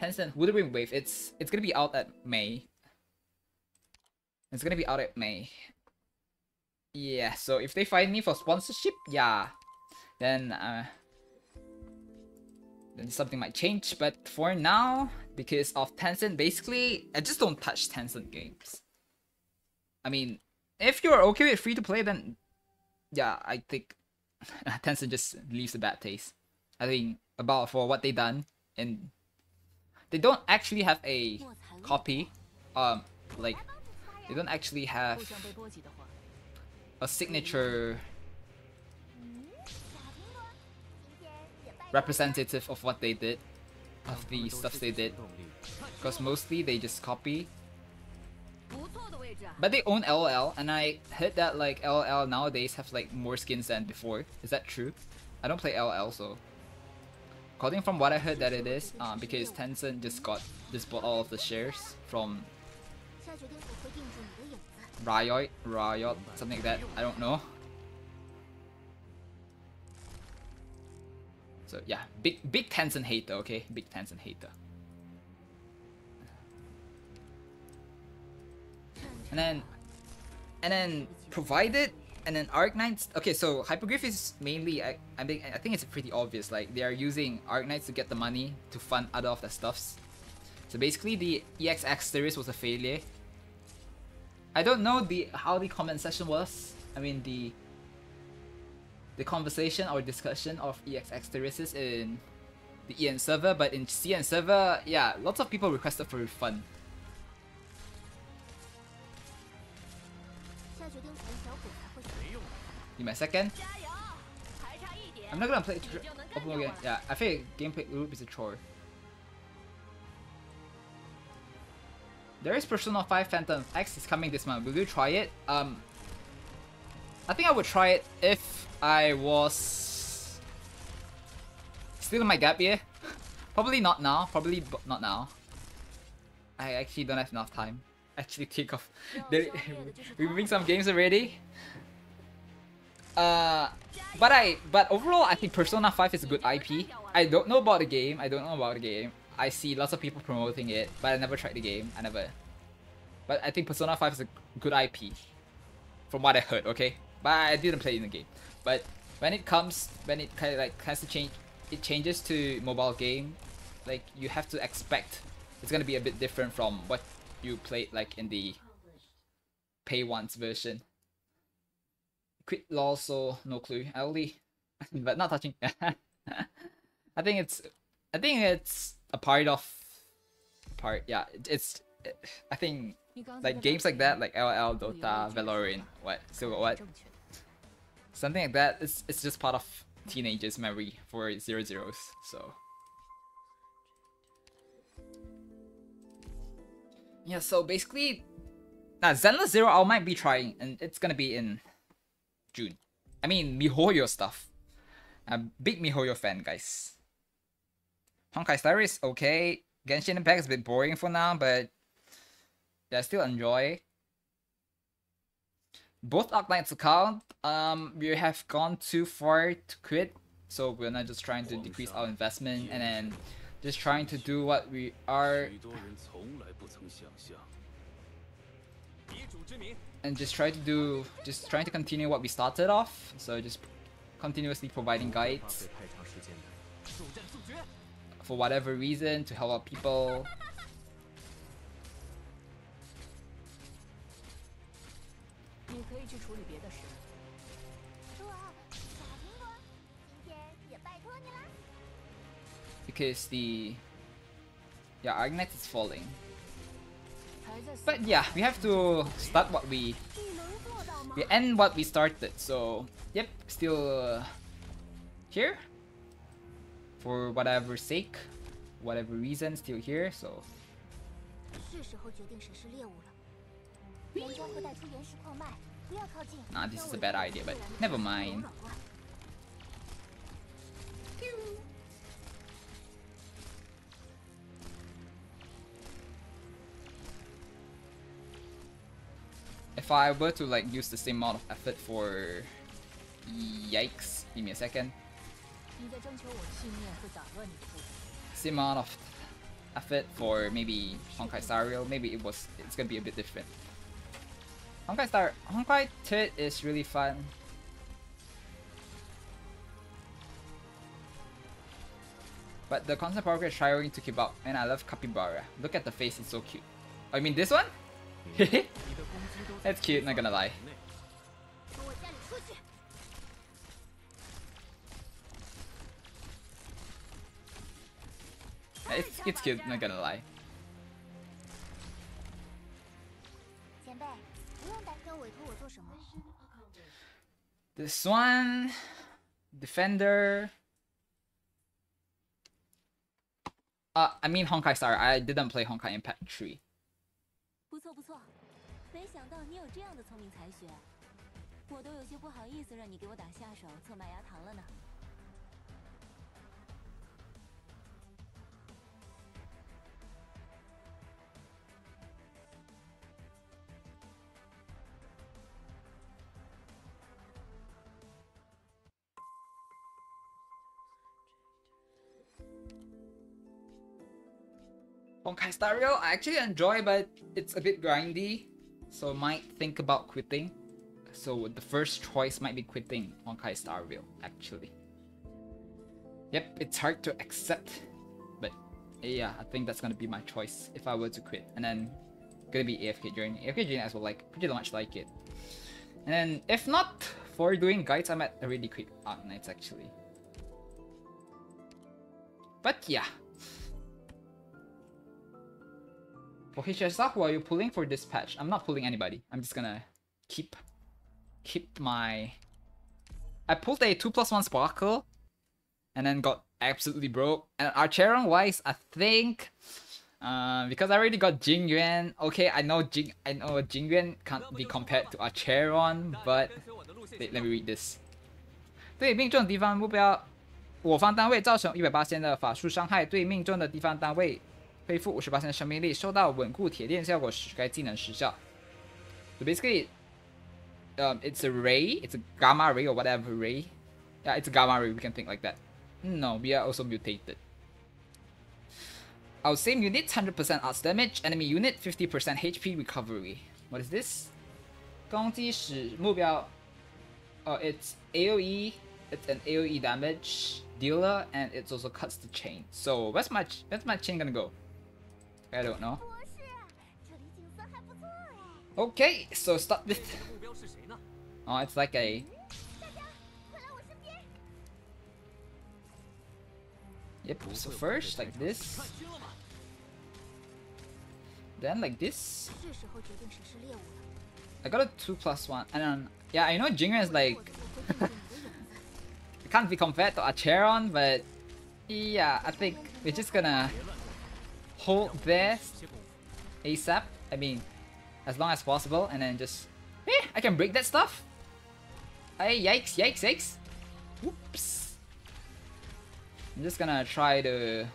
Tencent Wuthering Wave. It's it's gonna be out at May. It's gonna be out at May. Yeah, so if they find me for sponsorship, yeah. Then, uh... then something might change. But for now, because of Tencent, basically, I just don't touch Tencent games. I mean, if you're okay with free-to-play, then... Yeah, I think Tencent just leaves a bad taste. I think about for what they done, and they don't actually have a copy. Um, like they don't actually have a signature representative of what they did. of the stuff they did, because mostly they just copy. But they own L O L, and I heard that like L O L nowadays have like more skins than before. Is that true? I don't play L O L, so according from what I heard that it is, um, because Tencent just got just bought all of the shares from Riot, Riot, something like that. I don't know. So yeah, big big Tencent hater, okay, big Tencent hater. And then, and then provided, and then Arknights. Okay, so Hypergriff is mainly, I, I think, I think it's pretty obvious. Like they are using Arknights to get the money to fund other of their stuffs. So basically, the E X X series was a failure. I don't know the how the comment session was. I mean the the conversation or discussion of E X X series in the E N server, but in C N server, yeah, lots of people requested for refund. Give me a second. I'm not gonna play open again. Yeah, I think gameplay loop is a chore. There is Persona five Phantom X. It's coming this month. Will you try it? Um, I think I would try it if I was still in my gap year. Probably not now. Probably not now. I actually don't have enough time. Actually, kick off. We're moving some games already. Uh, but I, but overall, I think Persona five is a good I P. I don't know about the game. I don't know about the game. I see lots of people promoting it, but I never tried the game. I never. But I think Persona five is a good I P, from what I heard. Okay, but I didn't play in the game. But when it comes, when it kind of like has to change, it changes to mobile game. Like you have to expect it's gonna be a bit different from what you played like in the pay once version. Quit lol, so no clue. L D, but not touching. I think it's, I think it's a part of, part yeah. It's, it, I think like games like that, like L O L, Dota, Valorant, what, still got what, something like that. It's it's just part of teenagers' memory for zero zeros. So yeah. So basically, now Zenless Zero, I might be trying, and it's gonna be in June. I mean MiHoYo stuff. I'm a big MiHoYo fan, guys. Honkai Star Rail is okay. Genshin Impact is a bit boring for now, but yeah, I still enjoy. Both Arknights account, um, we have gone too far to quit, so we're not just trying to decrease our investment and then just trying to do what we are. And just try to do, just trying to continue what we started off. So just continuously providing guides for whatever reason to help out people. Because the yeah, Arknights is falling. But yeah, we have to start what we, we end what we started, so yep, still uh, here, for whatever sake, whatever reason, still here, so. Nah, this is a bad idea, but never mind. If I were to like use the same amount of effort for... Yikes, give me a second. Same amount of effort for maybe Honkai Star Rail, maybe it was, it's gonna be a bit different. Honkai Star, Honkai Tit is really fun. But the constant power is trying to keep up, and I love Capybara. Look at the face, it's so cute. I mean this one? That's cute, not gonna lie. It's, it's cute, not gonna lie. This one... Defender... Uh, I mean Honkai Star. I didn't play Honkai Impact three. Honkai Star Rail, I actually enjoy, but it's a bit grindy, so might think about quitting. So the first choice might be quitting Honkai Star Rail, actually. Yep, it's hard to accept, but yeah, I think that's gonna be my choice if I were to quit. And then gonna be A F K Journey. A F K Journey as well, like pretty much like it. And then if not for doing guides, I might already quit Arknights actually. But yeah. For H S R, who are you pulling for this patch? I'm not pulling anybody. I'm just gonna keep keep my... I pulled a two plus one Sparkle and then got absolutely broke. And Archeron wise, I think uh, because I already got Jingyuan. Okay, I know Jing I know Jingyuan can't be compared to Archeron, but wait, let me read this. 对命中敌方目标我方单位造成 一百八十巴仙 的法术伤害，对命中的敌方单位 恢复 五十巴仙 的生命力，受到稳固铁链效果时，该技能失效。So basically, um, it's a ray, it's a gamma ray or whatever ray. Yeah, it's a gamma ray. We can think like that. No, we are also mutated. Our same units, one hundred percent arts damage. Enemy unit, fifty percent H P recovery. What is this? 攻击时目标. Oh, it's A O E. It's an A O E damage dealer, and it also cuts the chain. So where's my ch where's my chain gonna go? I don't know. Okay, so start with... Oh, it's like a... Yep, so first, like this. Then like this. I got a two plus one, and then... Yeah, I know Jingyuan is like... Can't be compared to Archeron, but... Yeah, I think we're just gonna... hold there... ASAP. I mean... as long as possible, and then just... Eh, I can break that stuff! Hey, yikes, yikes, yikes! Whoops! I'm just gonna try to...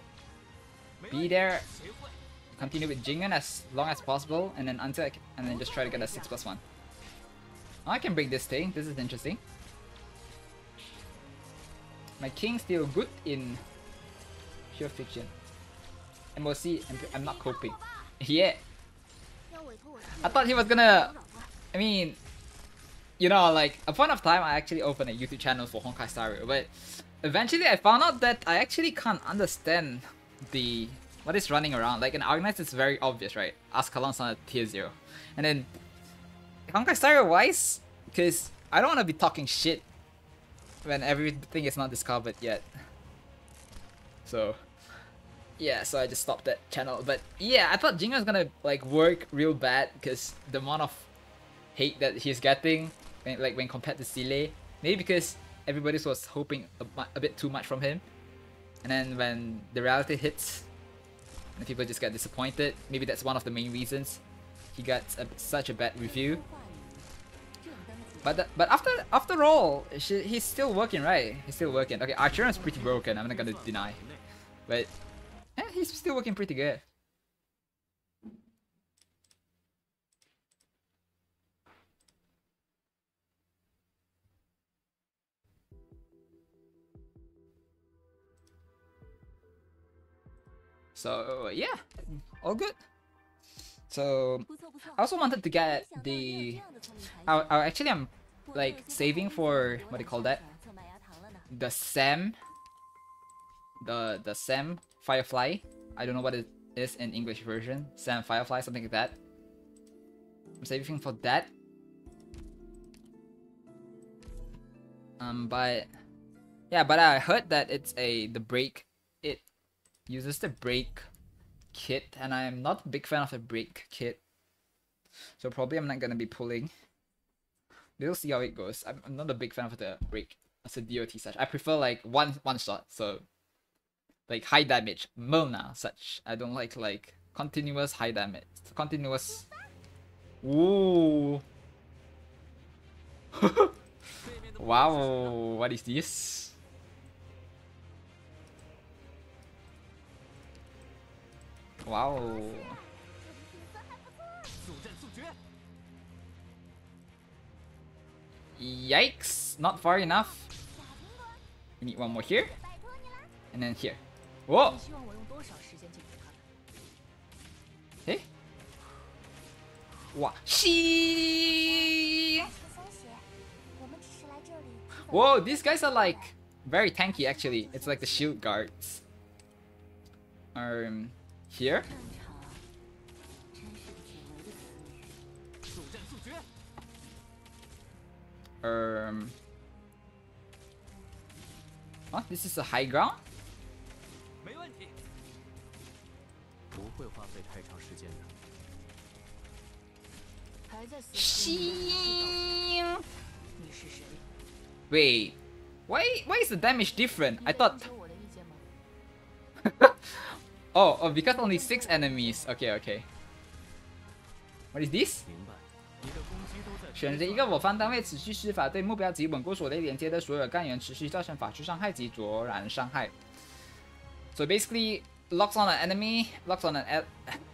be there... continue with Jingyuan as long as possible, and then until I can, and then just try to get a six plus one. Oh, I can break this thing, this is interesting. My king's still good in... pure fiction. M O C, I'm, I'm not coping. Yeah! I thought he was gonna... I mean... You know, like, at a point of time, I actually opened a YouTube channel for Honkai Star Rail, but... eventually, I found out that I actually can't understand the... what is running around. Like, in Arknights, it's very obvious, right? Ascalon's on a tier zero. And then... Honkai Star Rail wise, because I don't want to be talking shit when everything is not discovered yet. So... yeah, so I just stopped that channel. But yeah, I thought Jingyuan was gonna like work real bad because the amount of hate that he's getting, when, like when compared to Sile, maybe because everybody was hoping a, a bit too much from him, and then when the reality hits, and people just get disappointed. Maybe that's one of the main reasons he got a, such a bad review. But the, but after after all, she, he's still working, right? He's still working. Okay, Archeron's pretty broken. I'm not gonna deny, but. Yeah, he's still working pretty good. So yeah, all good. So I also wanted to get the... I, I actually I'm like saving for what do you call that? The Sam. The the Sam. Firefly, I don't know what it is in English version. Sam Firefly, something like that. I'm saving for that. Um, but yeah, but I heard that it's a the break. It uses the break kit, and I'm not a big fan of the break kit. So probably I'm not gonna be pulling. We'll see how it goes. I'm, I'm not a big fan of the break as a D O T slash. I prefer like one one shot. So. like high damage Molna such. I don't like like continuous high damage. Continuous. Ooh. Wow, what is this? Wow. Yikes, not far enough. We need one more here. And then here. Whoa! Hey? Wow. She. Whoa, these guys are like very tanky actually. It's like the shield guards. Um here. Um What? This is a high ground? She... Wait, why why is the damage different? I thought oh, oh, because only six enemies. Okay, okay. What is this? 选择一个我方单位持续施法对目标及稳固所类连接的所有干员持续造成法术伤害及灼燃伤害 So basically locks on an enemy, locks on an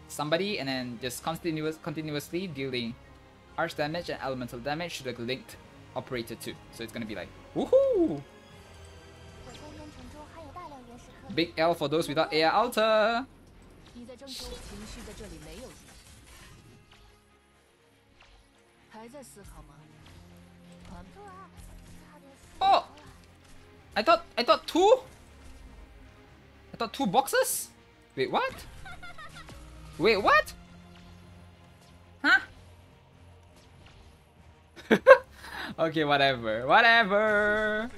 somebody, and then just continuous continuously dealing arch damage and elemental damage to the linked operator too. So it's gonna be like woohoo! Big L for those without A I alter. Oh, I thought I thought two. I thought two boxes. Wait, what? Wait, what? Huh? Okay, whatever, whatever.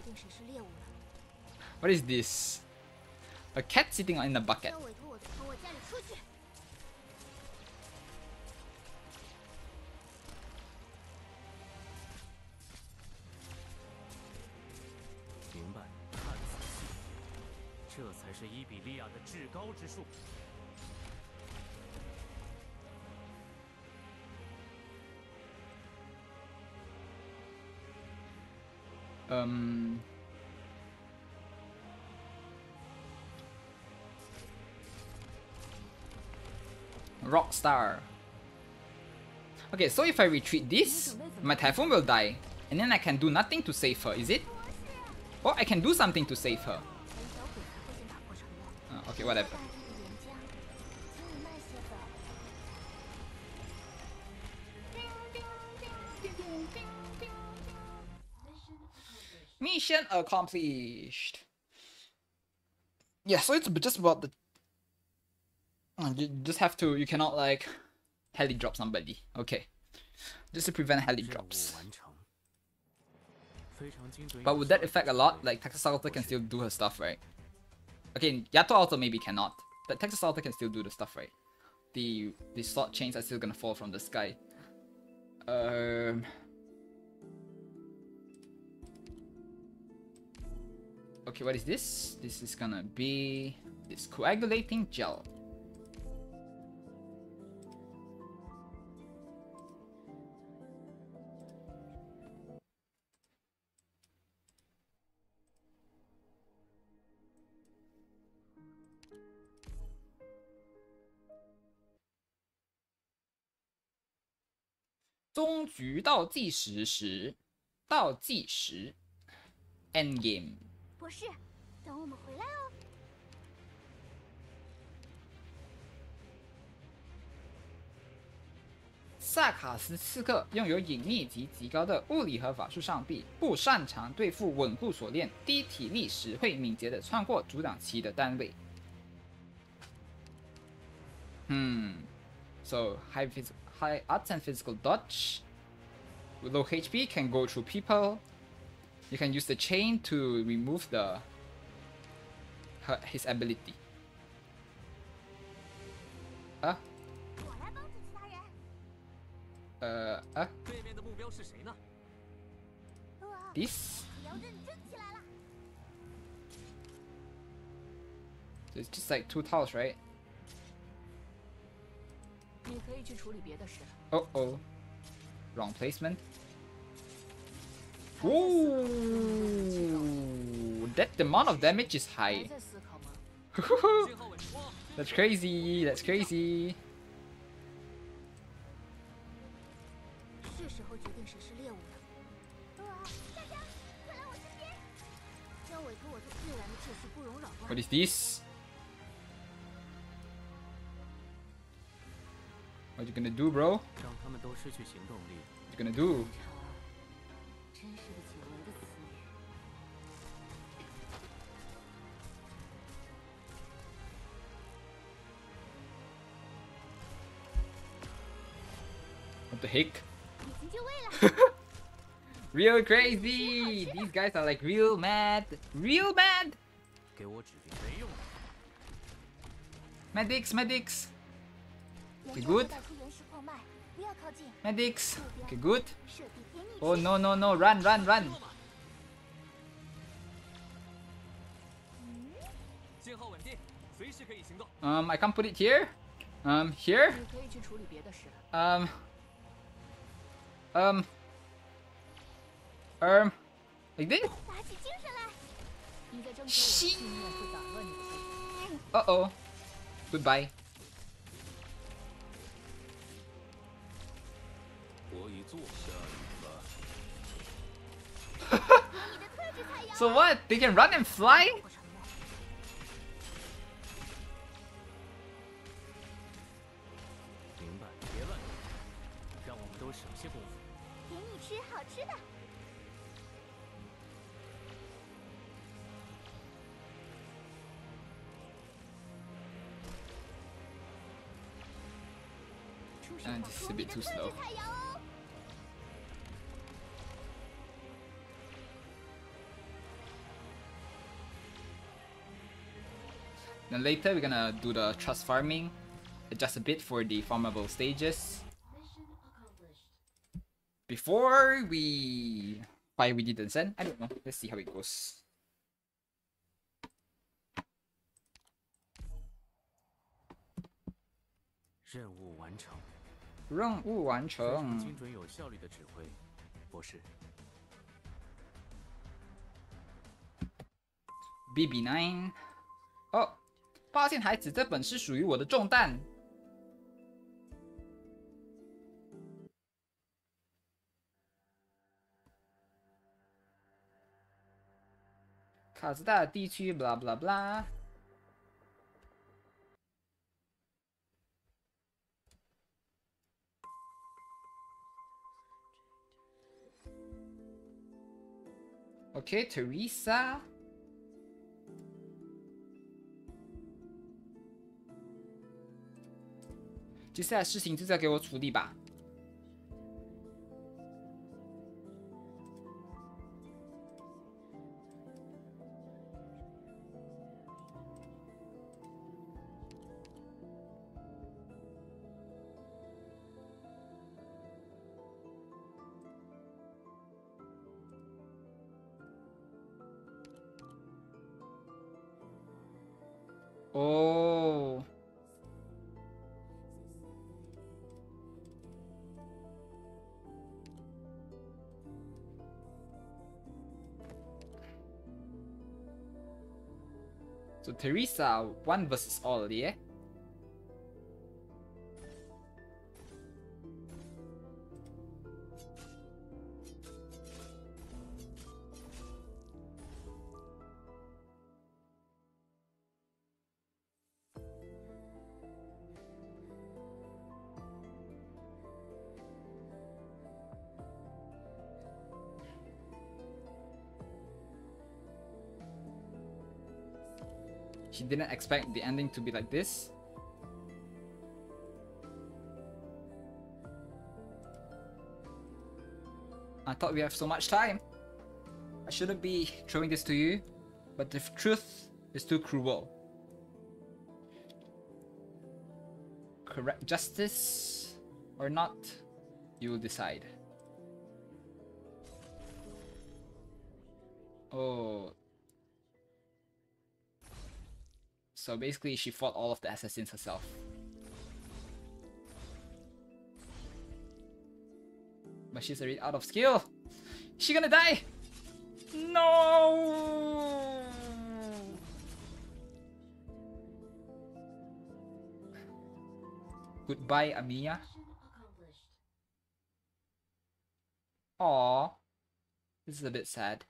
What is this? A cat sitting in a bucket. Um. Rockstar. Okay, so if I retreat this, my Typhoon will die, and then I can do nothing to save her, is it? Or I can do something to save her. Oh, okay, whatever. Mission accomplished. Yeah, so it's just about the. You just have to. You cannot like heli drop somebody. Okay, just to prevent heli drops. But would that affect a lot? Like Texas Alter can still do her stuff, right? Okay, Yato Alter maybe cannot. But Texas Alter can still do the stuff, right? The the slot chains are still gonna fall from the sky. Um. Okay, what is this? This is gonna be this coagulating gel.终局倒计时时，倒计时 ，end game。博士，等我们回来哦。萨卡斯刺客拥有隐秘及极高的物理和法术上臂，不擅长对付稳固锁链，低体力时会敏捷地穿过阻挡其的单位。嗯 ，so high physical. High arts and physical dodge. With low H P, can go through people. You can use the chain to remove the her, his ability. Uh. Uh. Uh. This. So it's just like two tiles, right? Oh oh. Wrong placement. Ooh, that the amount of damage is high. That's crazy, that's crazy. What is this? What you gonna do, bro? What you gonna do? What the heck? Real crazy! These guys are like real mad! Real mad! Medics, medics! Okay, good. Medics! Okay, good. Oh no, no, no, run, run, run! Um, I can't put it here. Um, here? Um. Um. Um. Like this? She uh oh. Goodbye. So what? They can run and fly? And this is a bit too slow. Then later we're gonna do the trust farming, adjust a bit for the farmable stages. Before we why we didn't send, I don't know. Let's see how it goes. B B nine. Oh, 发现孩子，这本是属于我的重担。卡斯达地区 ，blah blah blah。 Okay, Theresa.接下来事情就交给我处理吧。哦。 So Theresa, one versus all, yeah? She didn't expect the ending to be like this. I thought we have so much time. I shouldn't be throwing this to you, but the truth is too cruel. Correct justice or not, you will decide. Oh. So basically she fought all of the assassins herself. But she's already out of skill. Is she gonna die? No! Goodbye, Amiya. Aww. This is a bit sad.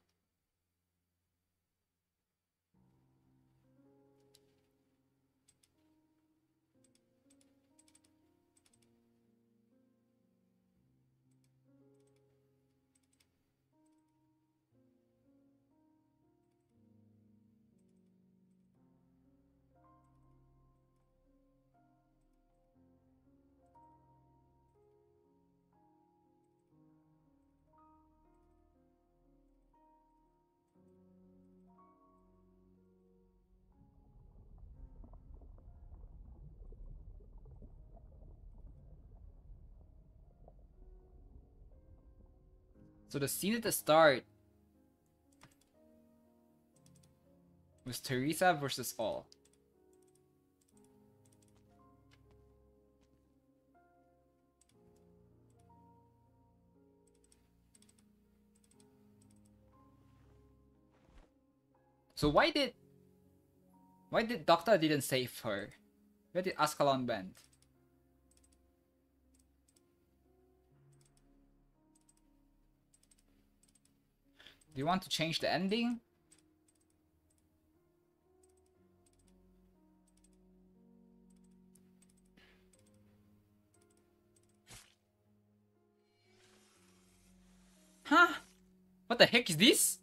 So the scene at the start was Theresa versus all. So why did why did Doctor didn't save her? Where did Ascalon went? Do you want to change the ending? Huh? What the heck is this?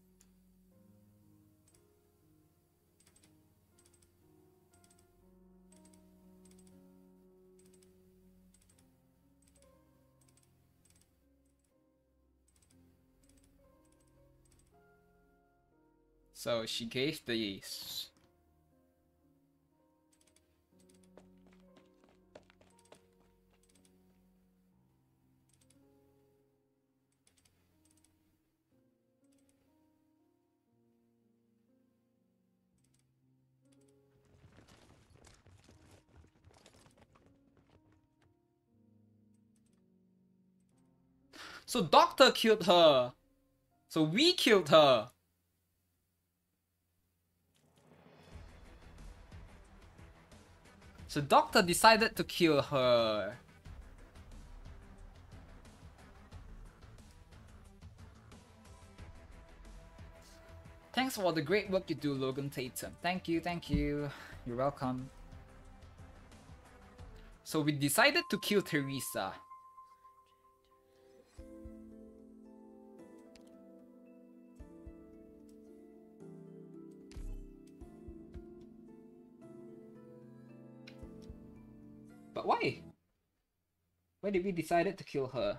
So she gave the So Doctor killed her. So we killed her. So Doctor decided to kill her. Thanks for all the great work you do, Logan Tatum. Thank you, thank you. You're welcome. So we decided to kill Theresa. But why? Why did we decide to kill her?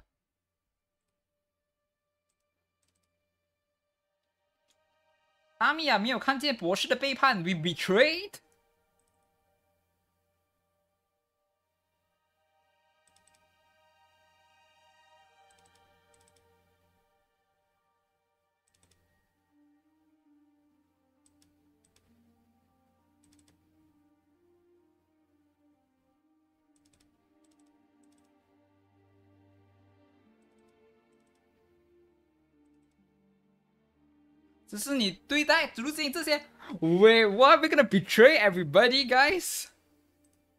Amiya没有看见博士的背叛, we betrayed? Wait, what? We're gonna betray everybody, guys?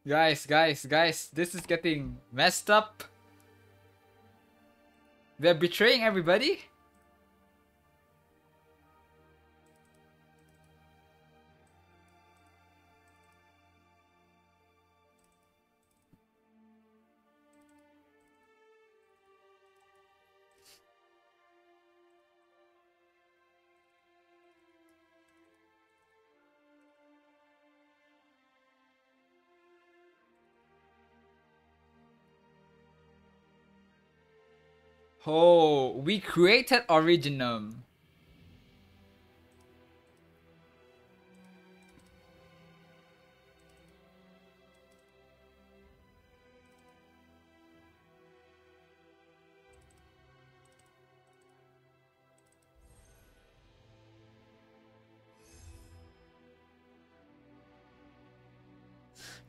Guys, guys, guys, this is getting messed up. We're betraying everybody? Oh, we created Originum.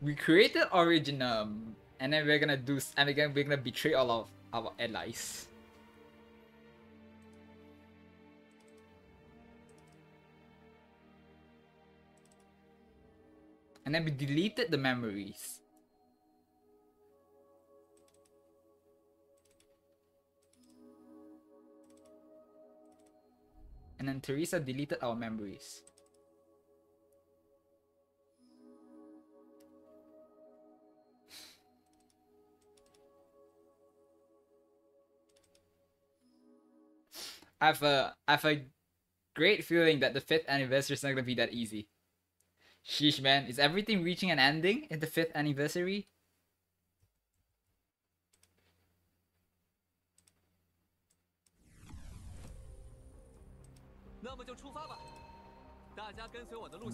we created Originum, and then we're gonna do, and we're gonna, we're gonna betray all of our allies. And then we deleted the memories. And then Theresa deleted our memories. I have a, I have a great feeling that the fifth anniversary is not gonna be that easy. Sheesh, man, is everything reaching an ending at the fifth anniversary?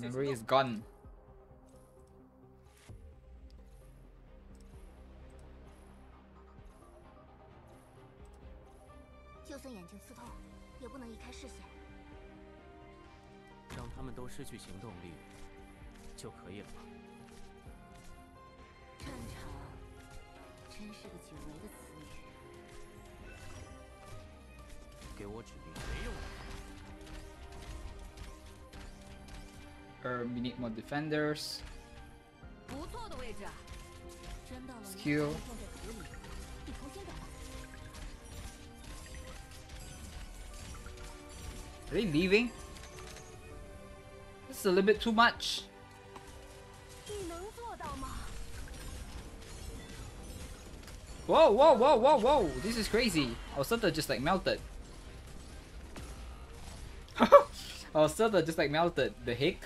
Memory is gone. Um, we need more defenders. Skill. Are they leaving? This is a little bit too much. Whoa, whoa, whoa, whoa, whoa! This is crazy. Our server just like melted. Our server just like melted. The heck?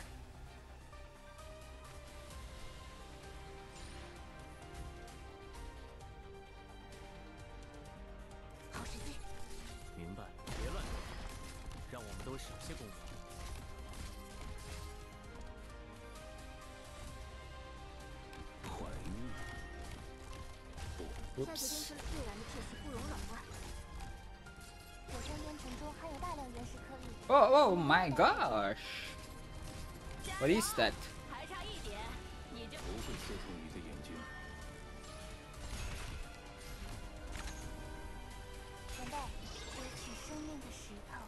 Oh, oh my gosh! What is that?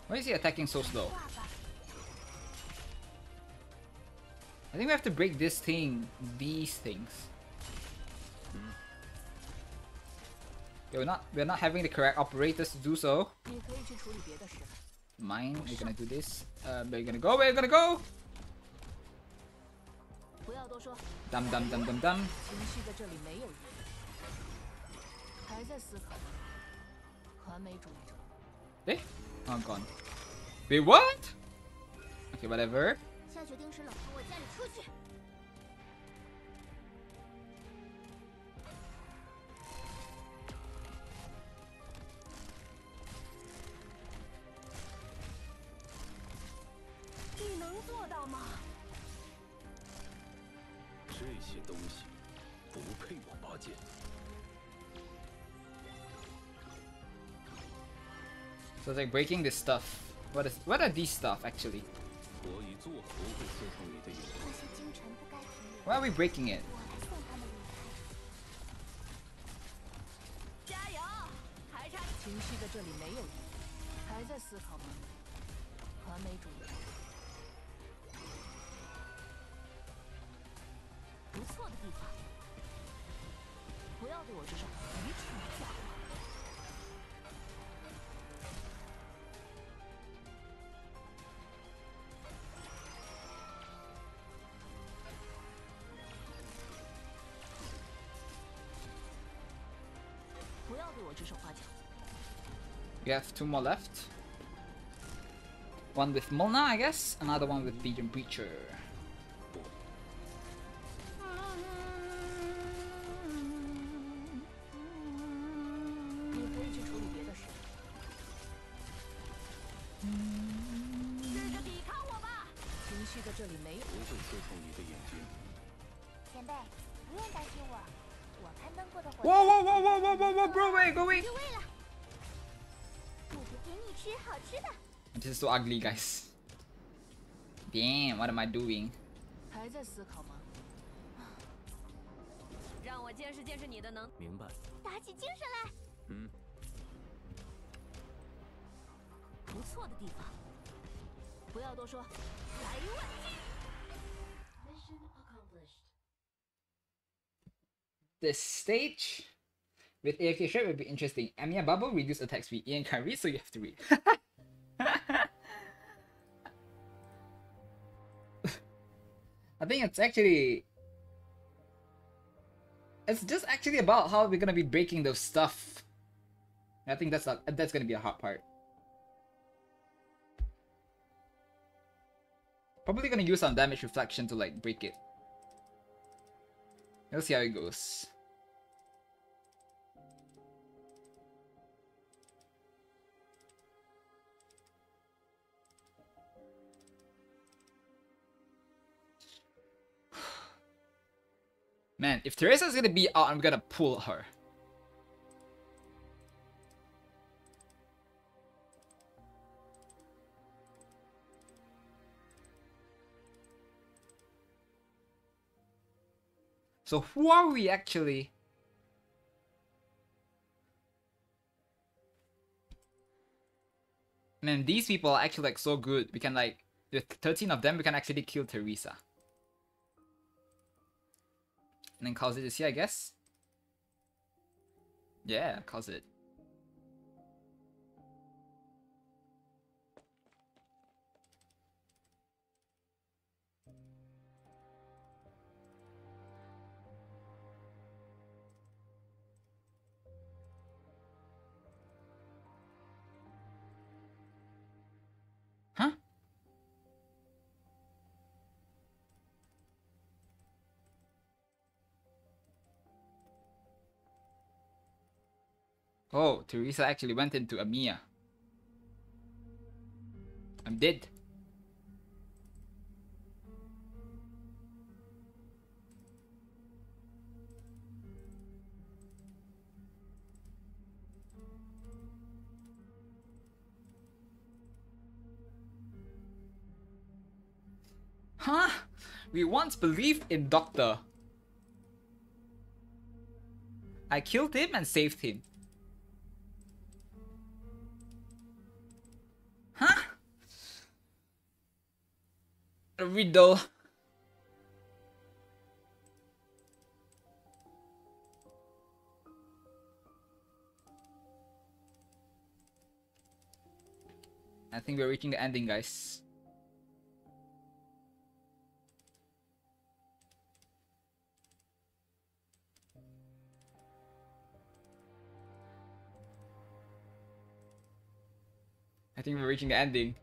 Why is he attacking so slow? I think we have to break this thing, these things. Yeah, we're not, we're not having the correct operators to do so. Mine, we're gonna do this. Um, we're gonna go, we're gonna go! Dum dum dum dum dum. Eh? Oh, I'm gone. Wait, what? Okay, whatever. So it's like breaking this stuff. What is? What are these stuff actually? Why are we breaking it? We have two more left. One with Molna, I guess. Another one with Legion Breacher. Whoa, whoa, whoa, whoa, whoa, whoa, whoa, bro, wait, go away! This is so ugly, guys. Damn, what am I doing? 让我见识见识你的能。明白。打起精神来。嗯。不错的地方，不要多说。来一万斤。Mission accomplished. This stage with A F K shirt will be interesting. Amiya bubble reduce attack speed. Ian can't read, so you have to read. I think it's actually. It's just actually about how we're gonna be breaking those stuff. I think that's not, that's gonna be a hard part. Probably gonna use some damage reflection to like break it. Let's see how it goes. Man, if Theresa's gonna be out, I'm gonna pull her. So who are we actually? Man, these people are actually like so good. We can like, with thirteen of them, we can actually kill Theresa. And then cause it is here, I guess. Yeah, cause it. Oh, Theresa actually went into Amiya. I'm dead. Huh? We once believed in Doctor. I killed him and saved him. A riddle. I think we're reaching the ending, guys. I think we're reaching the ending.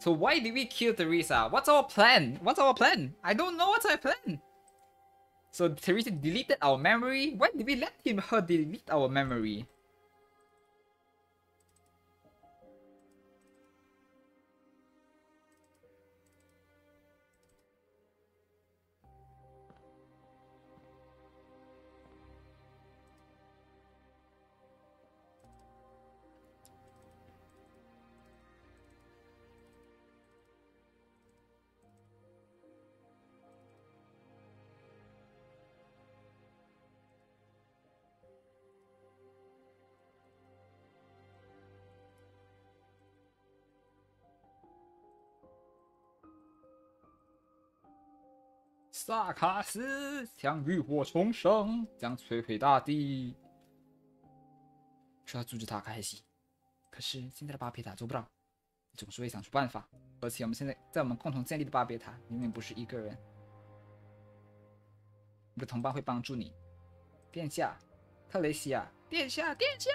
So why did we kill Theresa? What's our plan? What's our plan? I don't know what's our plan. So Theresa deleted our memory. Why did we let him her delete our memory?萨卡斯将浴火重生，将摧毁大地。说要阻止他开心，可是现在的巴别塔做不到，总是会想出办法。而且我们现在在我们共同建立的巴别塔，永远不是一个人，你的同伴会帮助你。殿下，特雷西亚，殿下，殿下，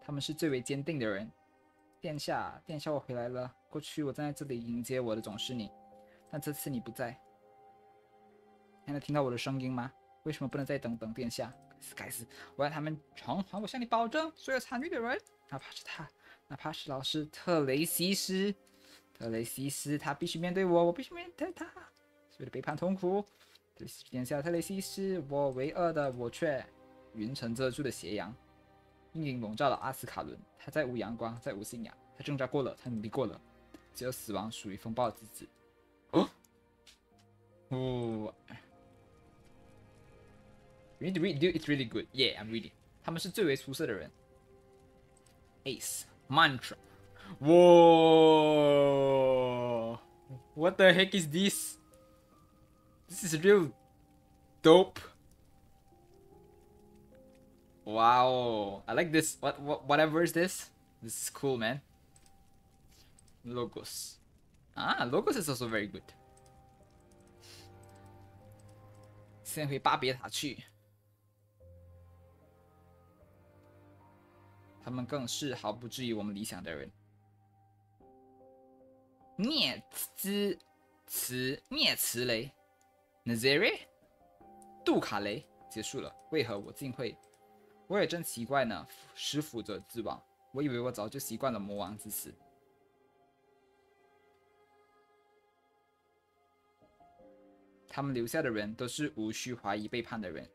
他们是最为坚定的人。殿下，殿下，我回来了。 过去我站在这里迎接我的总是你，但这次你不在。还能听到我的声音吗？为什么不能再等等殿下？该死！我要他们偿还！我向你保证，所有参与的人，哪怕是他，哪怕是老师特雷西斯，特雷西斯，他必须面对我，我必须面对他。所有的背叛痛苦，眼下特雷西是我唯二的我却。云层遮住的斜阳，阴影笼罩了阿斯卡伦。他再无阳光，再无信仰。他挣扎过了，他努力过了。只有死亡属于风暴之子。哦，哦。You need to read, dude. It's really good. Yeah, I'm reading. 他们是最为出色的人。Ace mantra. Whoa! What the heck is this? This is real dope. Wow, I like this. What, what, whatever is this? This is cool, man. Logos. Ah, Logos is also very good. 先回巴别塔去。他们更是毫不质疑我们理想的人。涅兹茨涅茨雷 ，Nazare， 杜卡雷，结束了。为何我竟会？ 我也真奇怪呢，食腐者自亡。我以为我早就习惯了魔王之死。他们留下的人都是无需怀疑背叛的人。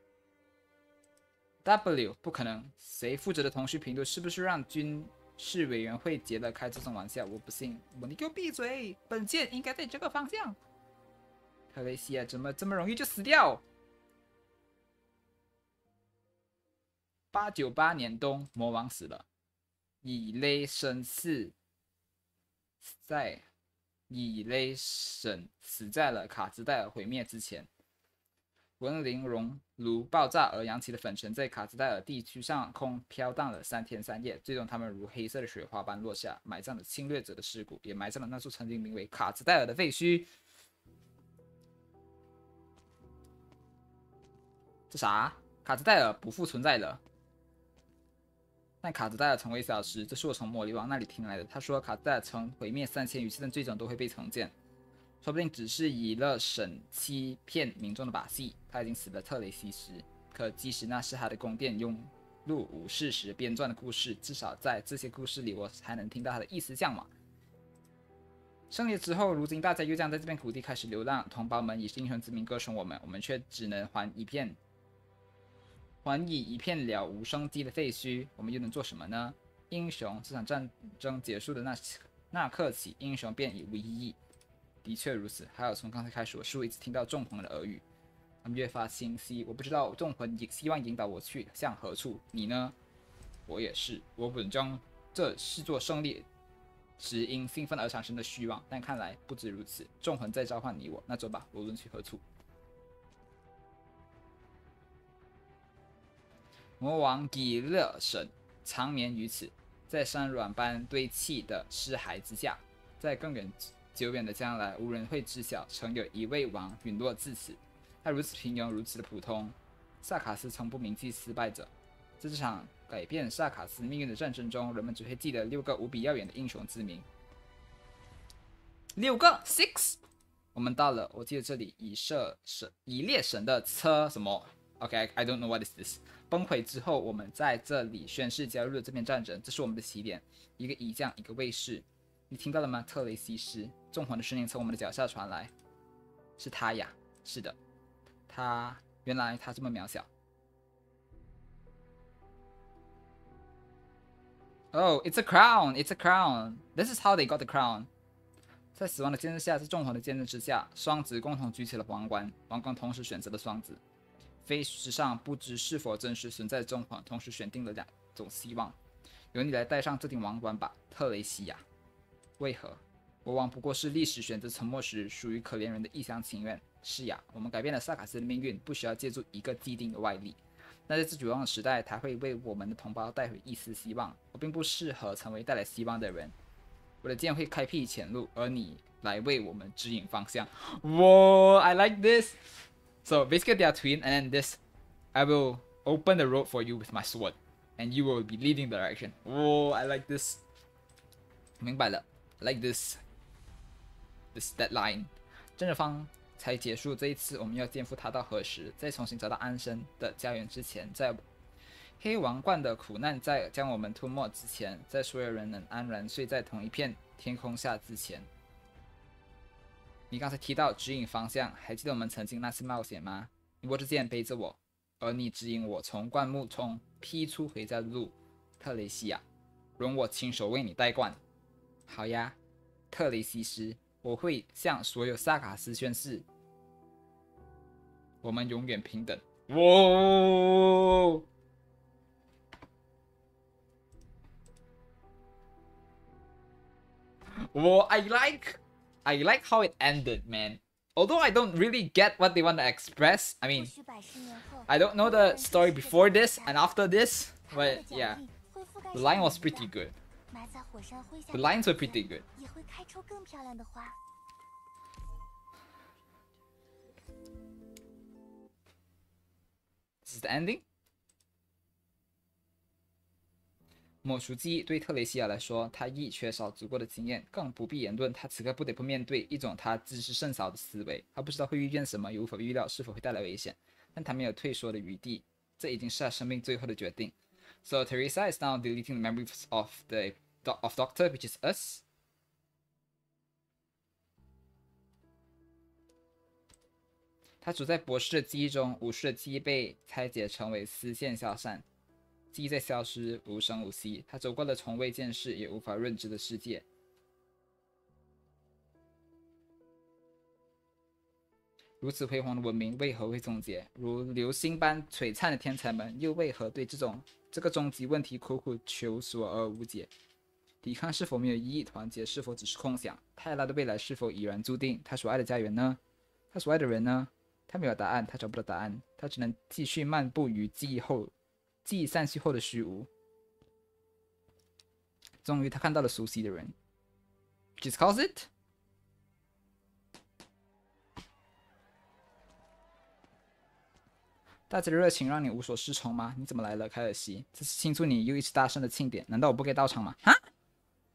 W 不可能，谁负责的同时频率是不是让军事委员会结了开这种玩笑？我不信！我你给我闭嘴！本舰应该在这个方向。特雷西亚怎么这么容易就死掉？ 八九八年冬，魔王死了，以勒神死在以勒神死在了卡兹戴尔毁灭之前。文灵熔炉爆炸而扬起的粉尘在卡兹戴尔地区上空飘荡了三天三夜，最终他们如黑色的雪花般落下，埋葬了侵略者的尸骨，也埋葬了那处曾经名为卡兹戴尔的废墟。这啥？卡兹戴尔不复存在了。 但卡兹戴尔从未消失，这是我从魔力王那里听来的。他说，卡兹戴尔曾毁灭三千余次，但最终都会被重建。说不定只是以勒神欺骗民众的把戏。他已经死了特雷西时，可即使那是他的宫殿庸碌武士时编撰的故事，至少在这些故事里，我还能听到他的一丝向往。胜利之后，如今大家又将在这片土地开始流浪。同胞们以英雄之名歌颂我们，我们却只能还一片。 还以一片了无生机的废墟，我们又能做什么呢？英雄，这场战争结束的那那刻起，英雄便已无意义。的确如此。还有，从刚才开始，我似乎一直听到众魂的耳语，他们越发清晰。我不知道众魂也希望引导我去向何处。你呢？我也是。我本将这视作胜利时因兴奋而产生的虚妄，但看来不止如此。众魂在召唤你我。那走吧，无论去何处。 魔王以勒神长眠于此，在山峦般堆砌的尸骸之下，在更远久远的将来，无人会知晓曾有一位王陨落至此。他如此平庸，如此的普通。萨卡斯从不铭记失败者。在这场改变萨卡斯命运的战争中，人们只会记得六个无比耀眼的英雄之名。六个 six。我们到了，我记得这里以射神以列神的车什么 ？OK，I、okay, don't know what is this。 崩溃之后，我们在这里宣誓加入了这边战争，这是我们的起点。一个仪将，一个卫士，你听到了吗？特雷西斯，纵横的声音从我们的脚下传来。是他呀，是的，他原来他这么渺小。Oh, it's a crown, it's a crown. This is how they got the crown. 在死亡的监视下，在纵横的监视之下，双子共同举起了皇冠，王冠同时选择了双子。 飞石上不知是否真实存在中皇，同时选定了两种希望。由你来戴上这顶王冠吧，特雷西亚。为何？国王不过是历史选择沉默时属于可怜人的一厢情愿。是呀，我们改变了萨卡斯的命运，不需要借助一个既定的外力。那在这绝望的时代，才会为我们的同胞带回一丝希望。我并不适合成为带来希望的人。我的剑会开辟前路，而你来为我们指引方向。哇 ，I like this. So basically they are twin, and then this, I will open the road for you with my sword, and you will be leading the direction. Oh, I like this. 明白了 ，I like this. This deadline. 正方才结束这一次，我们要肩负它到何时？在重新找到安身的家园之前，在黑王冠的苦难在将我们吞没之前，在所有人能安然睡在同一片天空下之前。你刚才提到指引方向，还记得我们曾经那次冒险吗？你我之剑背着我，而你指引我从灌木丛劈出回家的路。特雷西亚，容我亲手为你戴冠。好呀，特雷西斯，我会向所有萨卡斯宣誓，我们永远平等。哇！ Well, I like, I like how it ended, man. Although I don't really get what they want to express. I mean, I don't know the story before this and after this, but yeah, the line was pretty good. The lines were pretty good. This is the ending. 某熟记忆对特雷西亚来说，他亦缺少足够的经验，更不必言论。他此刻不得不面对一种他知之甚少的思维，他不知道会遇见什么，也无法预料是否会带来危险，但他没有退缩的余地。这已经是他生命最后的决定。So Theresa is now deleting the memories of the of Doctor, which is us.他处在博士的记忆中，武士的记忆被拆解成为丝线消散。 记忆在消失，无声无息。他走过了从未见识也无法认知的世界。如此辉煌的文明为何会终结？如流星般璀璨的天才们，又为何对这种这个终极问题苦苦求索而无解？抵抗是否没有意义？团结是否只是空想？泰拉的未来是否已然注定？他所爱的家园呢？他所爱的人呢？他没有答案，他找不到答案，他只能继续漫步于记忆后。 记忆散去后的虚无。终于，他看到了熟悉的人。Just calls it.大家的热情让你无所适从吗？你怎么来了，凯尔西？这是庆祝你又一次大胜的庆典，难道我不该到场吗？哈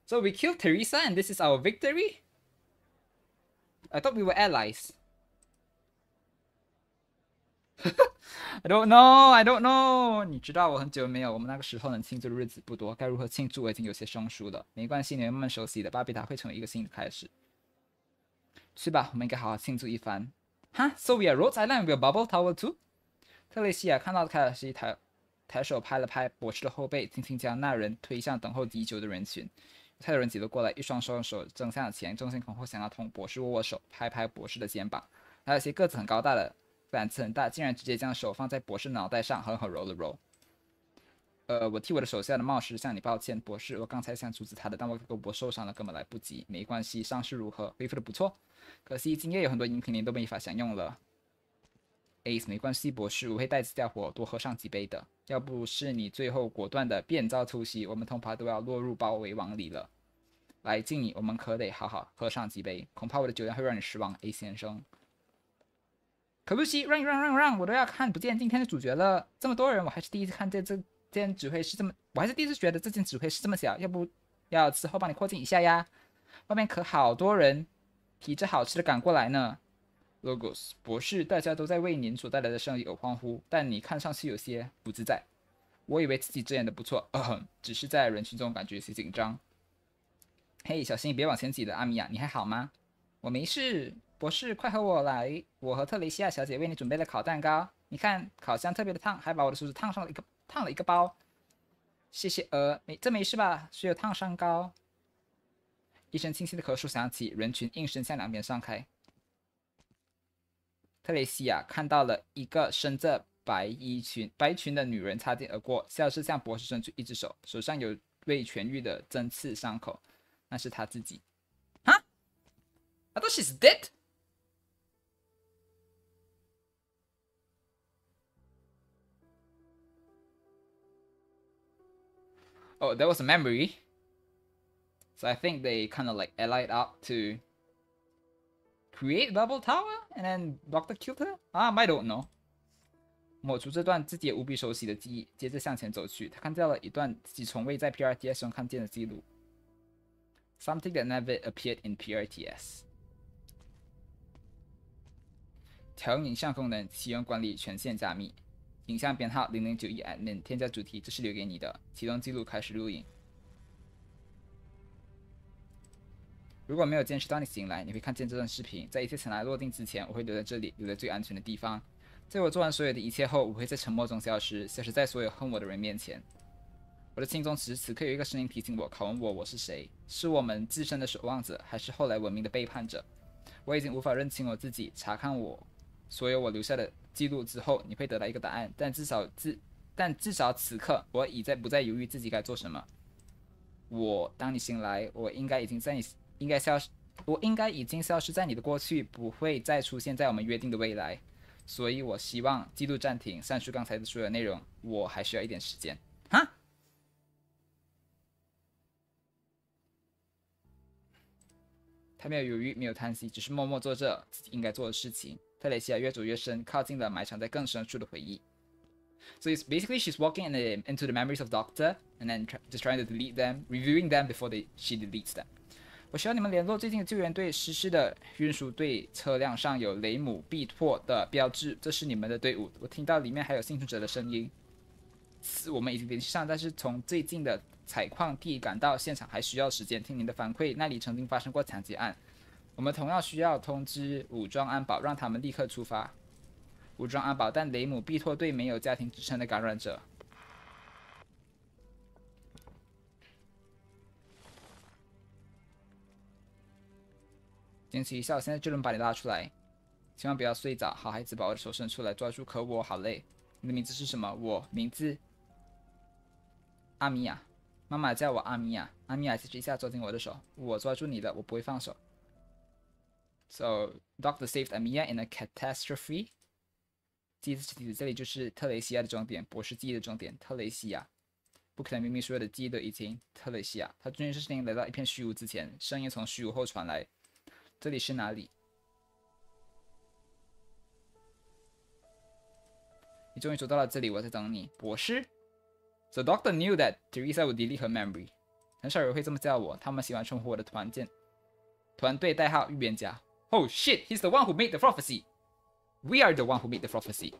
？So we killed Theresa, and this is our victory. I thought we were allies. I don't know, I don't know. 你知道我很久没有，我们那个时候能庆祝的日子不多，该如何庆祝我已经有些生疏了。没关系，你会慢慢熟悉的。巴比塔会成为一个新的开始。去吧，我们应该好好庆祝一番。哈 ，So we are Rhodes Island, we are Bubble Tower too. 特雷西亚看到凯尔西抬抬手拍了拍博士的后背，轻轻将那人推向等候已久的人群。犹太人挤了过来，一双双手争向前，争先恐后想要同博士握握手，拍拍博士的肩膀。还有些个子很高大的。 胆子很大，竟然直接将手放在博士脑袋上，狠狠揉了揉。呃，我替我的手下的冒失向你抱歉，博士。我刚才想阻止他的，但我胳膊受伤了，根本来不及。没关系，伤势如何？恢复的不错。可惜今夜有很多饮品您都没法享用了。Ace， 没关系，博士，我会带着家伙多喝上几杯的。要不是你最后果断的变造突袭，我们通爬都要落入包围网里了。来，敬你，我们可得好好喝上几杯。恐怕我的酒量会让你失望 ，A 先生。 可不惜，让让让让，我都要看不见今天的主角了。这么多人，我还是第一次看见这件指挥是这么，我还是第一次觉得这件指挥是这么小。要不要之后帮你扩建一下呀？外面可好多人提着好吃的赶过来呢。Logos 博士，大家都在为您所带来的胜利而欢呼，但你看上去有些不自在。我以为自己遮掩的不错，呃，只是在人群中感觉有些紧张。嘿，小心别往前挤了，阿米亚，你还好吗？我没事。 博士，快和我来！我和特雷西亚小姐为你准备了烤蛋糕，你看烤箱特别的烫，还把我的手指烫上了一个烫了一个包。谢谢，呃，没这没事吧？只有烫伤膏。一声清晰的咳嗽响起，人群应声向两边散开。特雷西亚看到了一个身着白衣裙白裙的女人擦肩而过，笑着向博士伸出一只手，手上有未痊愈的针刺伤口，那是她自己。哈 ？I thought she's dead. Oh, that was a memory. So I think they kind of like allied up to create Bubble Tower, and then Doctor killed her. Um, I don't know. 抹除这段自己也无比熟悉的记忆，接着向前走去。他看到了一段自己从未在 P R T S 中看见的记录。Something that never appeared in P R T S. 调用影像功能，启用管理权限加密。 影像编号零零九一 admin， 添加主题，这是留给你的。启动记录，开始录影。如果没有监视到你醒来，你会看见这段视频。在一切尘埃落定之前，我会留在这里，留在最安全的地方。在我做完所有的一切后，我会在沉默中消失，消失在所有恨我的人面前。我的心中此时此刻有一个声音提醒我，拷问我我是谁？是我们自身的守望者，还是后来文明的背叛者？我已经无法认清我自己。查看我所有我留下的记录之后，你会得到一个答案。但至少至但至少此刻，我已在不再犹豫自己该做什么。我，当你醒来，我应该已经在你。 应该消失，我应该已经消失在你的过去，不会再出现在我们约定的未来。所以我希望记录暂停，删除刚才的所有内容。我还需要一点时间。哈？他没有犹豫，没有叹息，只是默默做着自己应该做的事情。他雷西亚越走越深，靠近了埋藏在更深处的回忆。So it's basically she's walking in the, into the memories of Doctor, and then try, just trying to delete them, reviewing them before they, she deletes them. 我需要你们联络最近的救援队。失事的运输队车辆上有雷姆必拓的标志，这是你们的队伍。我听到里面还有幸存者的声音。我们已经联系上，但是从最近的采矿地赶到现场还需要时间。听您的反馈，那里曾经发生过抢劫案。我们同样需要通知武装安保，让他们立刻出发。武装安保，但雷姆必拓队没有家庭支撑的感染者。 坚持一下，我现在就能把你拉出来。千万不要睡着，好孩子，把我的手伸出来，抓住。可我好累。你的名字是什么？我名字阿米亚，妈妈叫我阿米亚。阿米亚，坚持一下，抓紧我的手。我抓住你的，我不会放手。So Doctor saved Amiya in a catastrophe。记忆之体，这里就是特雷西亚的终点，博士记忆的终点，特雷西亚。不可能，明明所有的记忆都已经特雷西亚。他终于是声音来到一片虚无之前，声音从虚无后传来。 这里是哪里？你终于走到了这里，我在等你，博士。The doctor knew that Theresa would delete her memory。很少人会这么叫我，他们喜欢称呼我的团建团队代号预言家。Oh shit, he's the one who made the prophecy. We are the one who made the prophecy.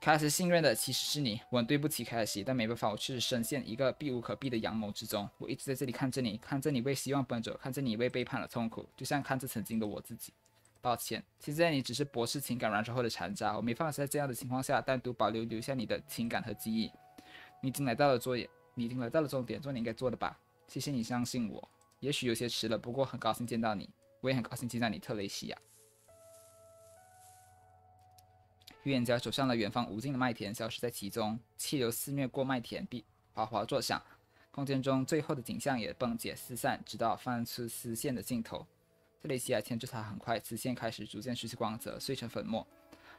凯西信任的其实是你，我很对不起凯西，但没办法，我确实深陷一个避无可避的阳谋之中。我一直在这里看着你，看着你为希望奔走，看着你为背叛而痛苦，就像看着曾经的我自己。抱歉，现在你只是博士情感燃烧后的残渣，我没办法在这样的情况下单独保留留下你的情感和记忆。你已经来到了终点，你已经来到了终点，做你应该做的吧。谢谢你相信我，也许有些迟了，不过很高兴见到你，我也很高兴见到你，特雷西亚。 预言家走向了远方无尽的麦田，消失在其中。气流肆虐过麦田，壁哗哗作响。空间中最后的景象也崩解四散，直到翻出丝线的尽头。特雷西亚牵住它，很快丝线开始逐渐失去光泽，碎成粉末。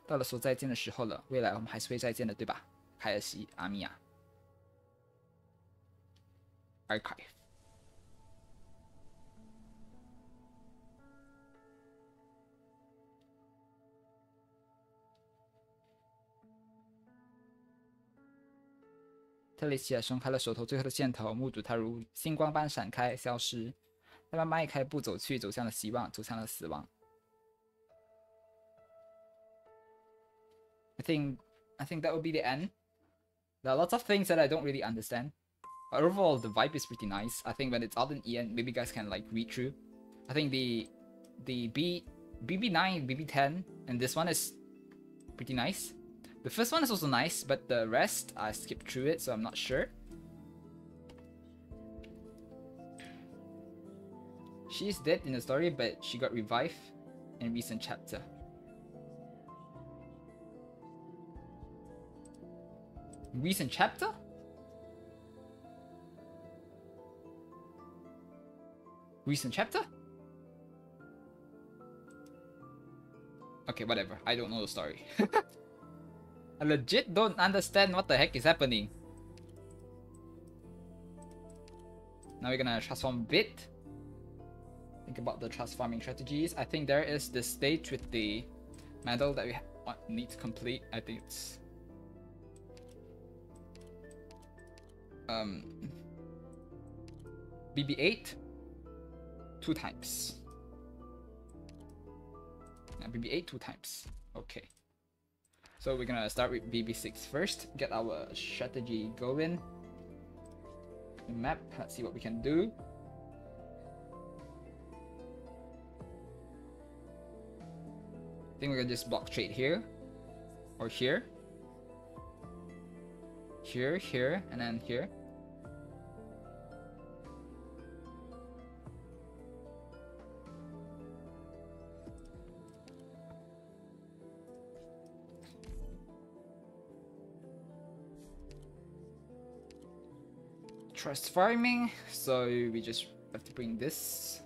到了说再见的时候了，未来我们还是会再见的，对吧？凯尔西，阿米亚。Archive。 特雷西亚松开了手头最后的线头，目睹它如星光般闪开、消失。他慢慢迈开步走去，走向了希望，走向了死亡。I think, I think that would be the end. There are lots of things that I don't really understand, but overall the vibe is pretty nice. I think when it's out in the end, maybe you guys can like read through. I think the the B BB9, BB10, and this one is pretty nice. The first one is also nice, but the rest, I skipped through it, so I'm not sure. She is dead in the story, but she got revived in a recent chapter. Recent chapter? Recent chapter? Okay, whatever. I don't know the story. I legit don't understand what the heck is happening. Now we're gonna transform bit. Think about the transforming strategies. I think there is this stage with the medal that we ha need to complete. I think it's um B B eight two times. Now B B eight two times. Okay. So we're gonna start with B B six first, get our strategy going. Map, let's see what we can do. I think we're gonna just block trade here, or here, here, here, and then here. Trust farming, so we just have to bring this,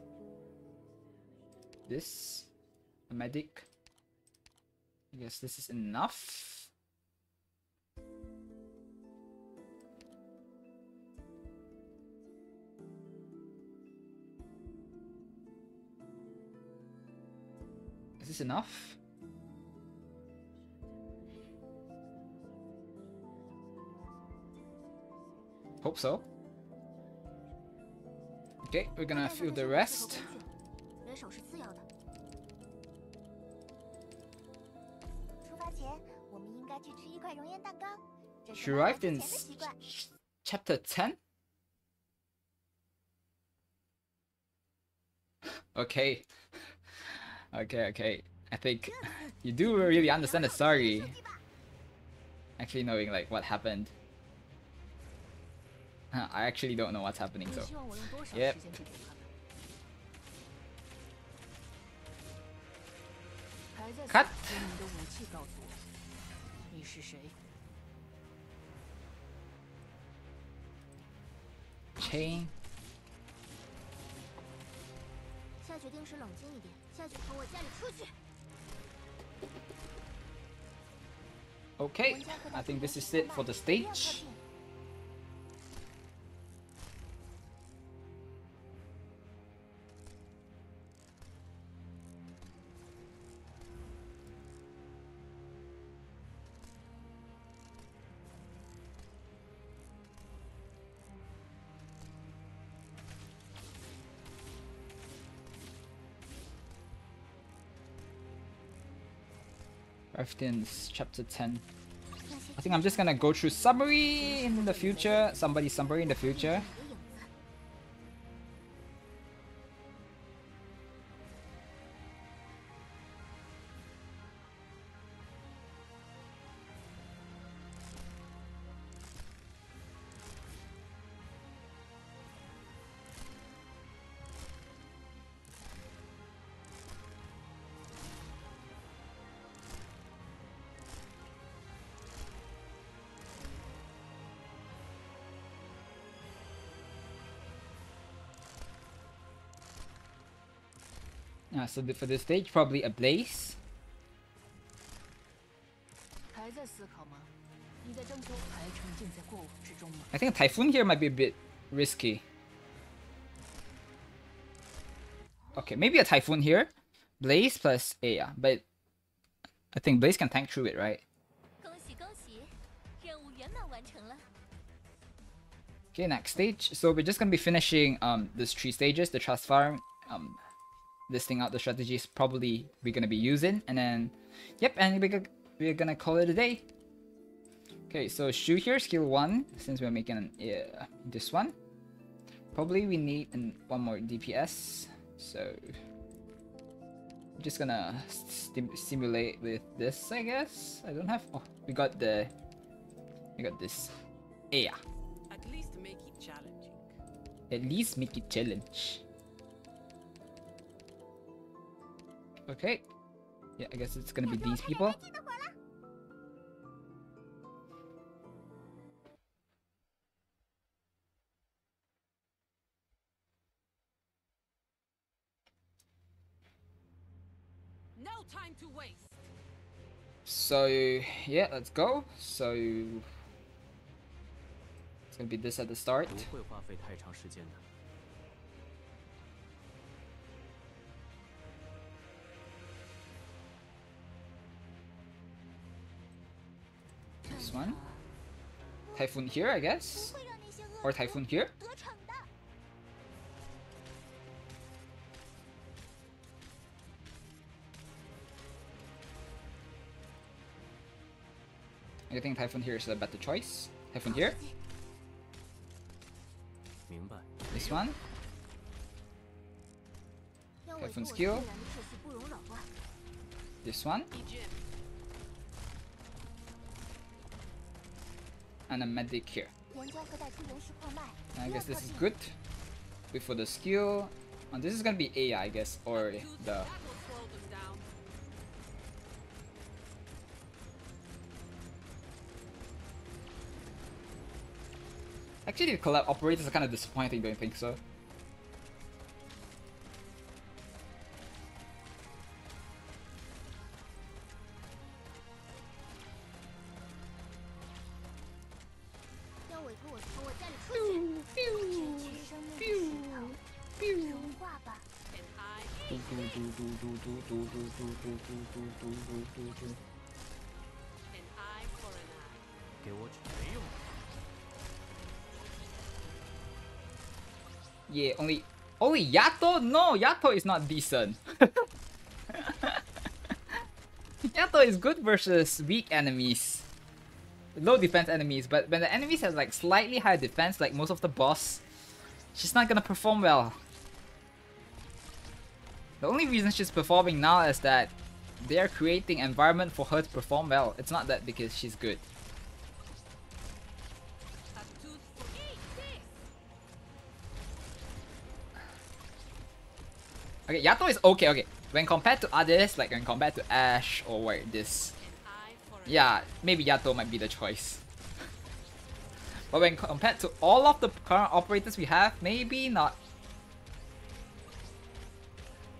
this, a medic. I guess this is enough. Is this enough? Hope so. Okay, we're gonna fill the rest. She arrived in chapter ten? Okay. Okay, okay. I think you do really understand the story. Actually knowing like what happened. I actually don't know what's happening, so... Yep. Cut! Chain. Okay, I think this is it for the stage. chapter ten. I think I'm just gonna go through summary in the future. Somebody's summary in the future. Uh, so for this stage, probably a Blaze. I think a Typhoon here might be a bit risky. Okay, maybe a Typhoon here. Blaze plus A, yeah, but I think Blaze can tank through it, right? Okay, next stage. So we're just gonna be finishing um these three stages, the Trust Farm, um, listing out the strategies probably we're gonna be using, and then yep, and we're, we're gonna call it a day. Okay, so Shu here, skill one, since we're making an, yeah, this one. Probably we need an, one more D P S, so I'm just gonna sim simulate with this, I guess. I don't have. Oh, we got the. We got this. Yeah. At least make it challenging. At least make it challenge. Okay, yeah, I guess it's gonna be these people. No time to waste. So yeah, let's go. So it's gonna be this at the start. One Typhoon here, I guess, or Typhoon here. I think Typhoon here is a better choice. Typhoon here. This one. Typhoon skill. This one. And a medic here. I guess this is good. Before the skill. And this is gonna be A I, I guess, or the. Actually, the collab operators are kind of disappointing, don't you think so? Yeah, only only Yato? No, Yato is not decent. Yato is good versus weak enemies. Low defense enemies, but when the enemies have like slightly higher defense, like most of the boss, she's not gonna perform well. The only reason she's performing now is that they are creating environment for her to perform well. It's not that because she's good. Okay, Yato is okay, okay. When compared to others, like when compared to Ashe or like this. Yeah, maybe Yato might be the choice. But when compared to all of the current operators we have, maybe not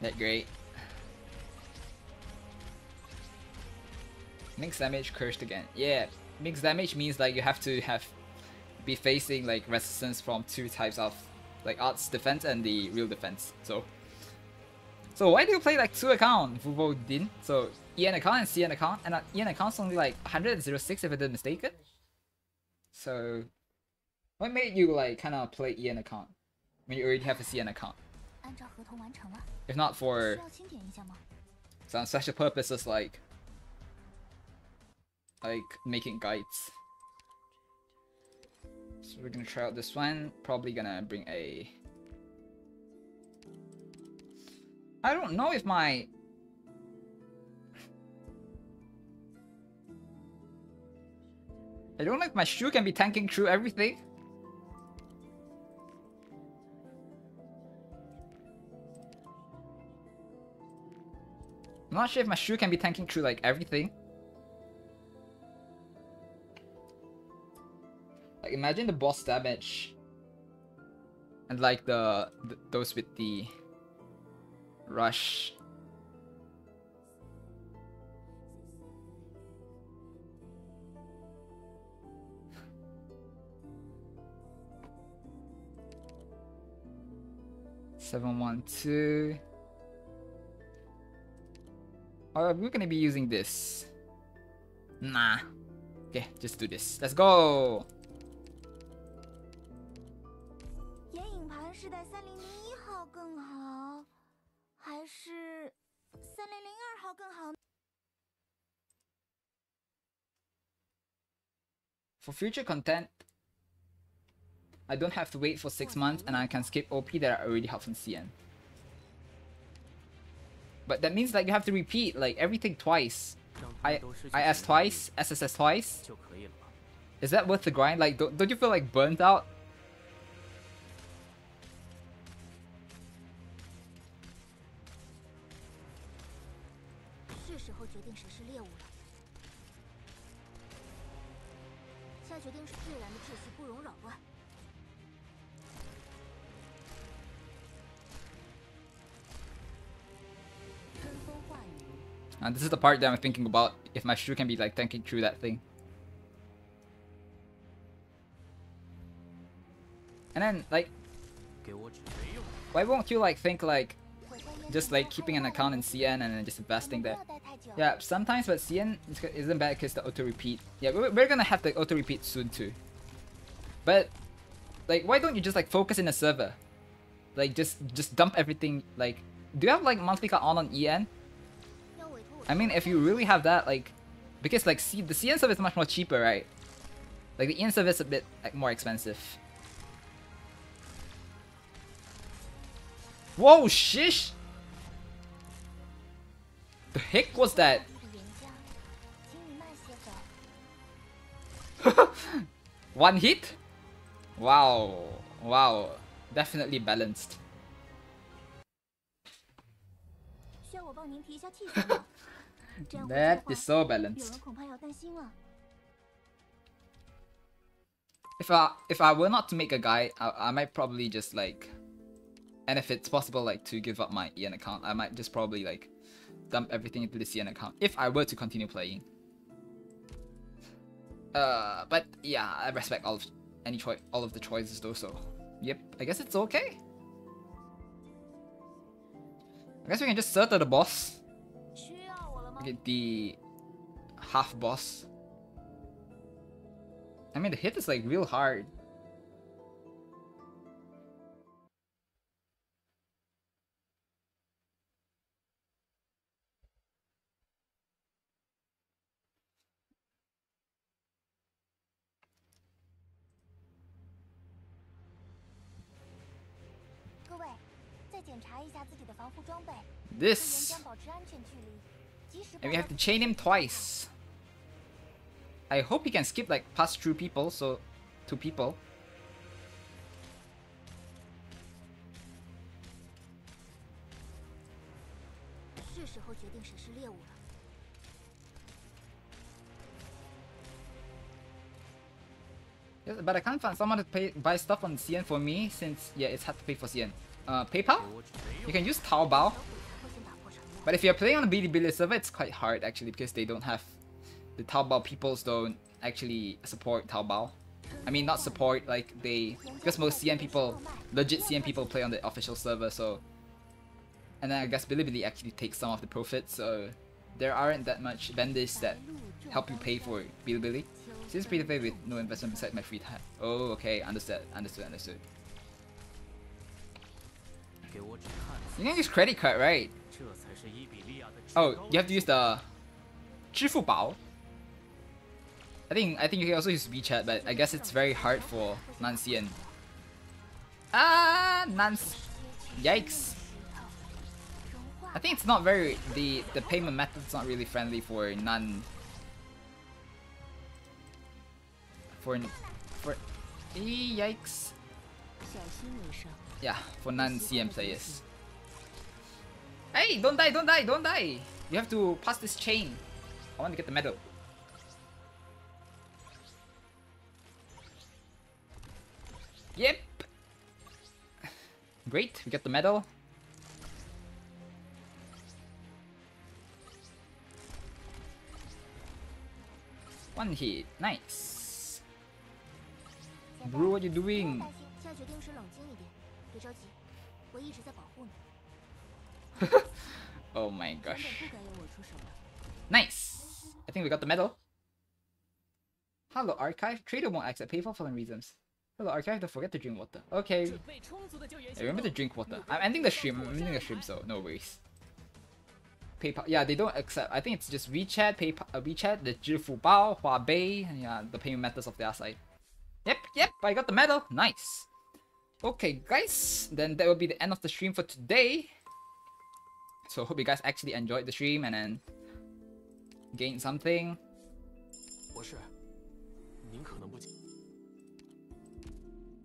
that great. Mixed damage cursed again. Yeah, mixed damage means like you have to have be facing like resistance from two types of like arts defense and the real defense. So So why do you play like two accounts, Vuvo Din? So E N account and C N account, and E N account's only like one hundred and six if I'm not mistaken. So what made you like kind of play E N account when you already have a C N account? If not for some special purposes like like making guides. So we're gonna try out this one. Probably gonna bring a. I don't know if my... I don't know if my Shu can be tanking through everything. I'm not sure if my Shu can be tanking through like everything. Like imagine the boss damage. And like the, the those with the... rush. seven one two. Oh, we're gonna be using this. Nah. Okay, just do this. Let's go. For future content, I don't have to wait for six months and I can skip O P that I already have on C N. But that means like you have to repeat like everything twice. I IS twice, S S S twice. Is that worth the grind? Like don't, don't you feel like burnt out? And this is the part that I'm thinking about, if my Shu can be like tanking through that thing. And then like, why won't you like think like just like keeping an account in C N and then just investing there? Yeah, sometimes, but C N isn't bad because the auto repeat. Yeah, we're, we're gonna have the auto repeat soon too. But like, why don't you just like focus in a server? Like just just dump everything. Like, do you have like monthly card on on E N? I mean, if you really have that, like, because like C the C N service is much more cheaper, right? Like the E N service is a bit like more expensive. Whoa, shish! The heck was that? One hit? Wow. Wow. Definitely balanced. That is so balanced. If I if I were not to make a guide, I, I might probably just like, and if it's possible, like to give up my E N account, I might just probably like dump everything into the E N account if I were to continue playing. Uh, but yeah, I respect all of any choice, all of the choices though. So, yep, I guess it's okay. I guess we can just search the boss. Get the half boss. I mean, the hit is like real hard. This, and we have to chain him twice. I hope he can skip like past two people, so two people. Yes, but I can't find someone to pay, buy stuff on C N for me since yeah, it's hard to pay for C N. Uh, PayPal? You can use Taobao. But if you're playing on a Bilibili server, it's quite hard actually because they don't have... The Taobao peoples don't actually support Taobao. I mean, not support, like they... Because most C N people, legit C N people play on the official server, so... And then I guess Bilibili actually takes some of the profits, so... There aren't that much vendors that help you pay for Bilibili. Seems pretty fair with no investment besides my free time. Oh, okay, understood, understood, understood. You can use credit card, right? Oh, you have to use the... 支付宝. I think I think you can also use WeChat, but I guess it's very hard for non-C N. Ah, non. Yikes. I think it's not very... The, the payment method's not really friendly for non... For... For... Yikes. Yeah, for non-C M players. Hey, don't die, don't die, don't die! You have to pass this chain. I want to get the medal. Yep! Great, we got the medal. One hit, nice. Bro, what are you doing? Oh my gosh. Nice! I think we got the medal. Hello Archive. Trader won't accept PayPal for some reasons. Hello Archive, don't forget to drink water. Okay. I remember to drink water. I'm ending the stream. I'm ending the stream, so no worries. PayPal. Yeah, they don't accept. I think it's just WeChat, PayPal, uh, WeChat, the Zhifubao, Huabei, and yeah, the payment methods of their side. Yep, yep, I got the medal. Nice. Okay, guys. Then that will be the end of the stream for today. So hope you guys actually enjoyed the stream and then gained something.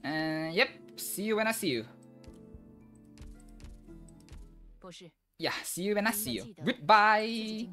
And yep, see you when I see you. Yeah, see you when I see you. Goodbye.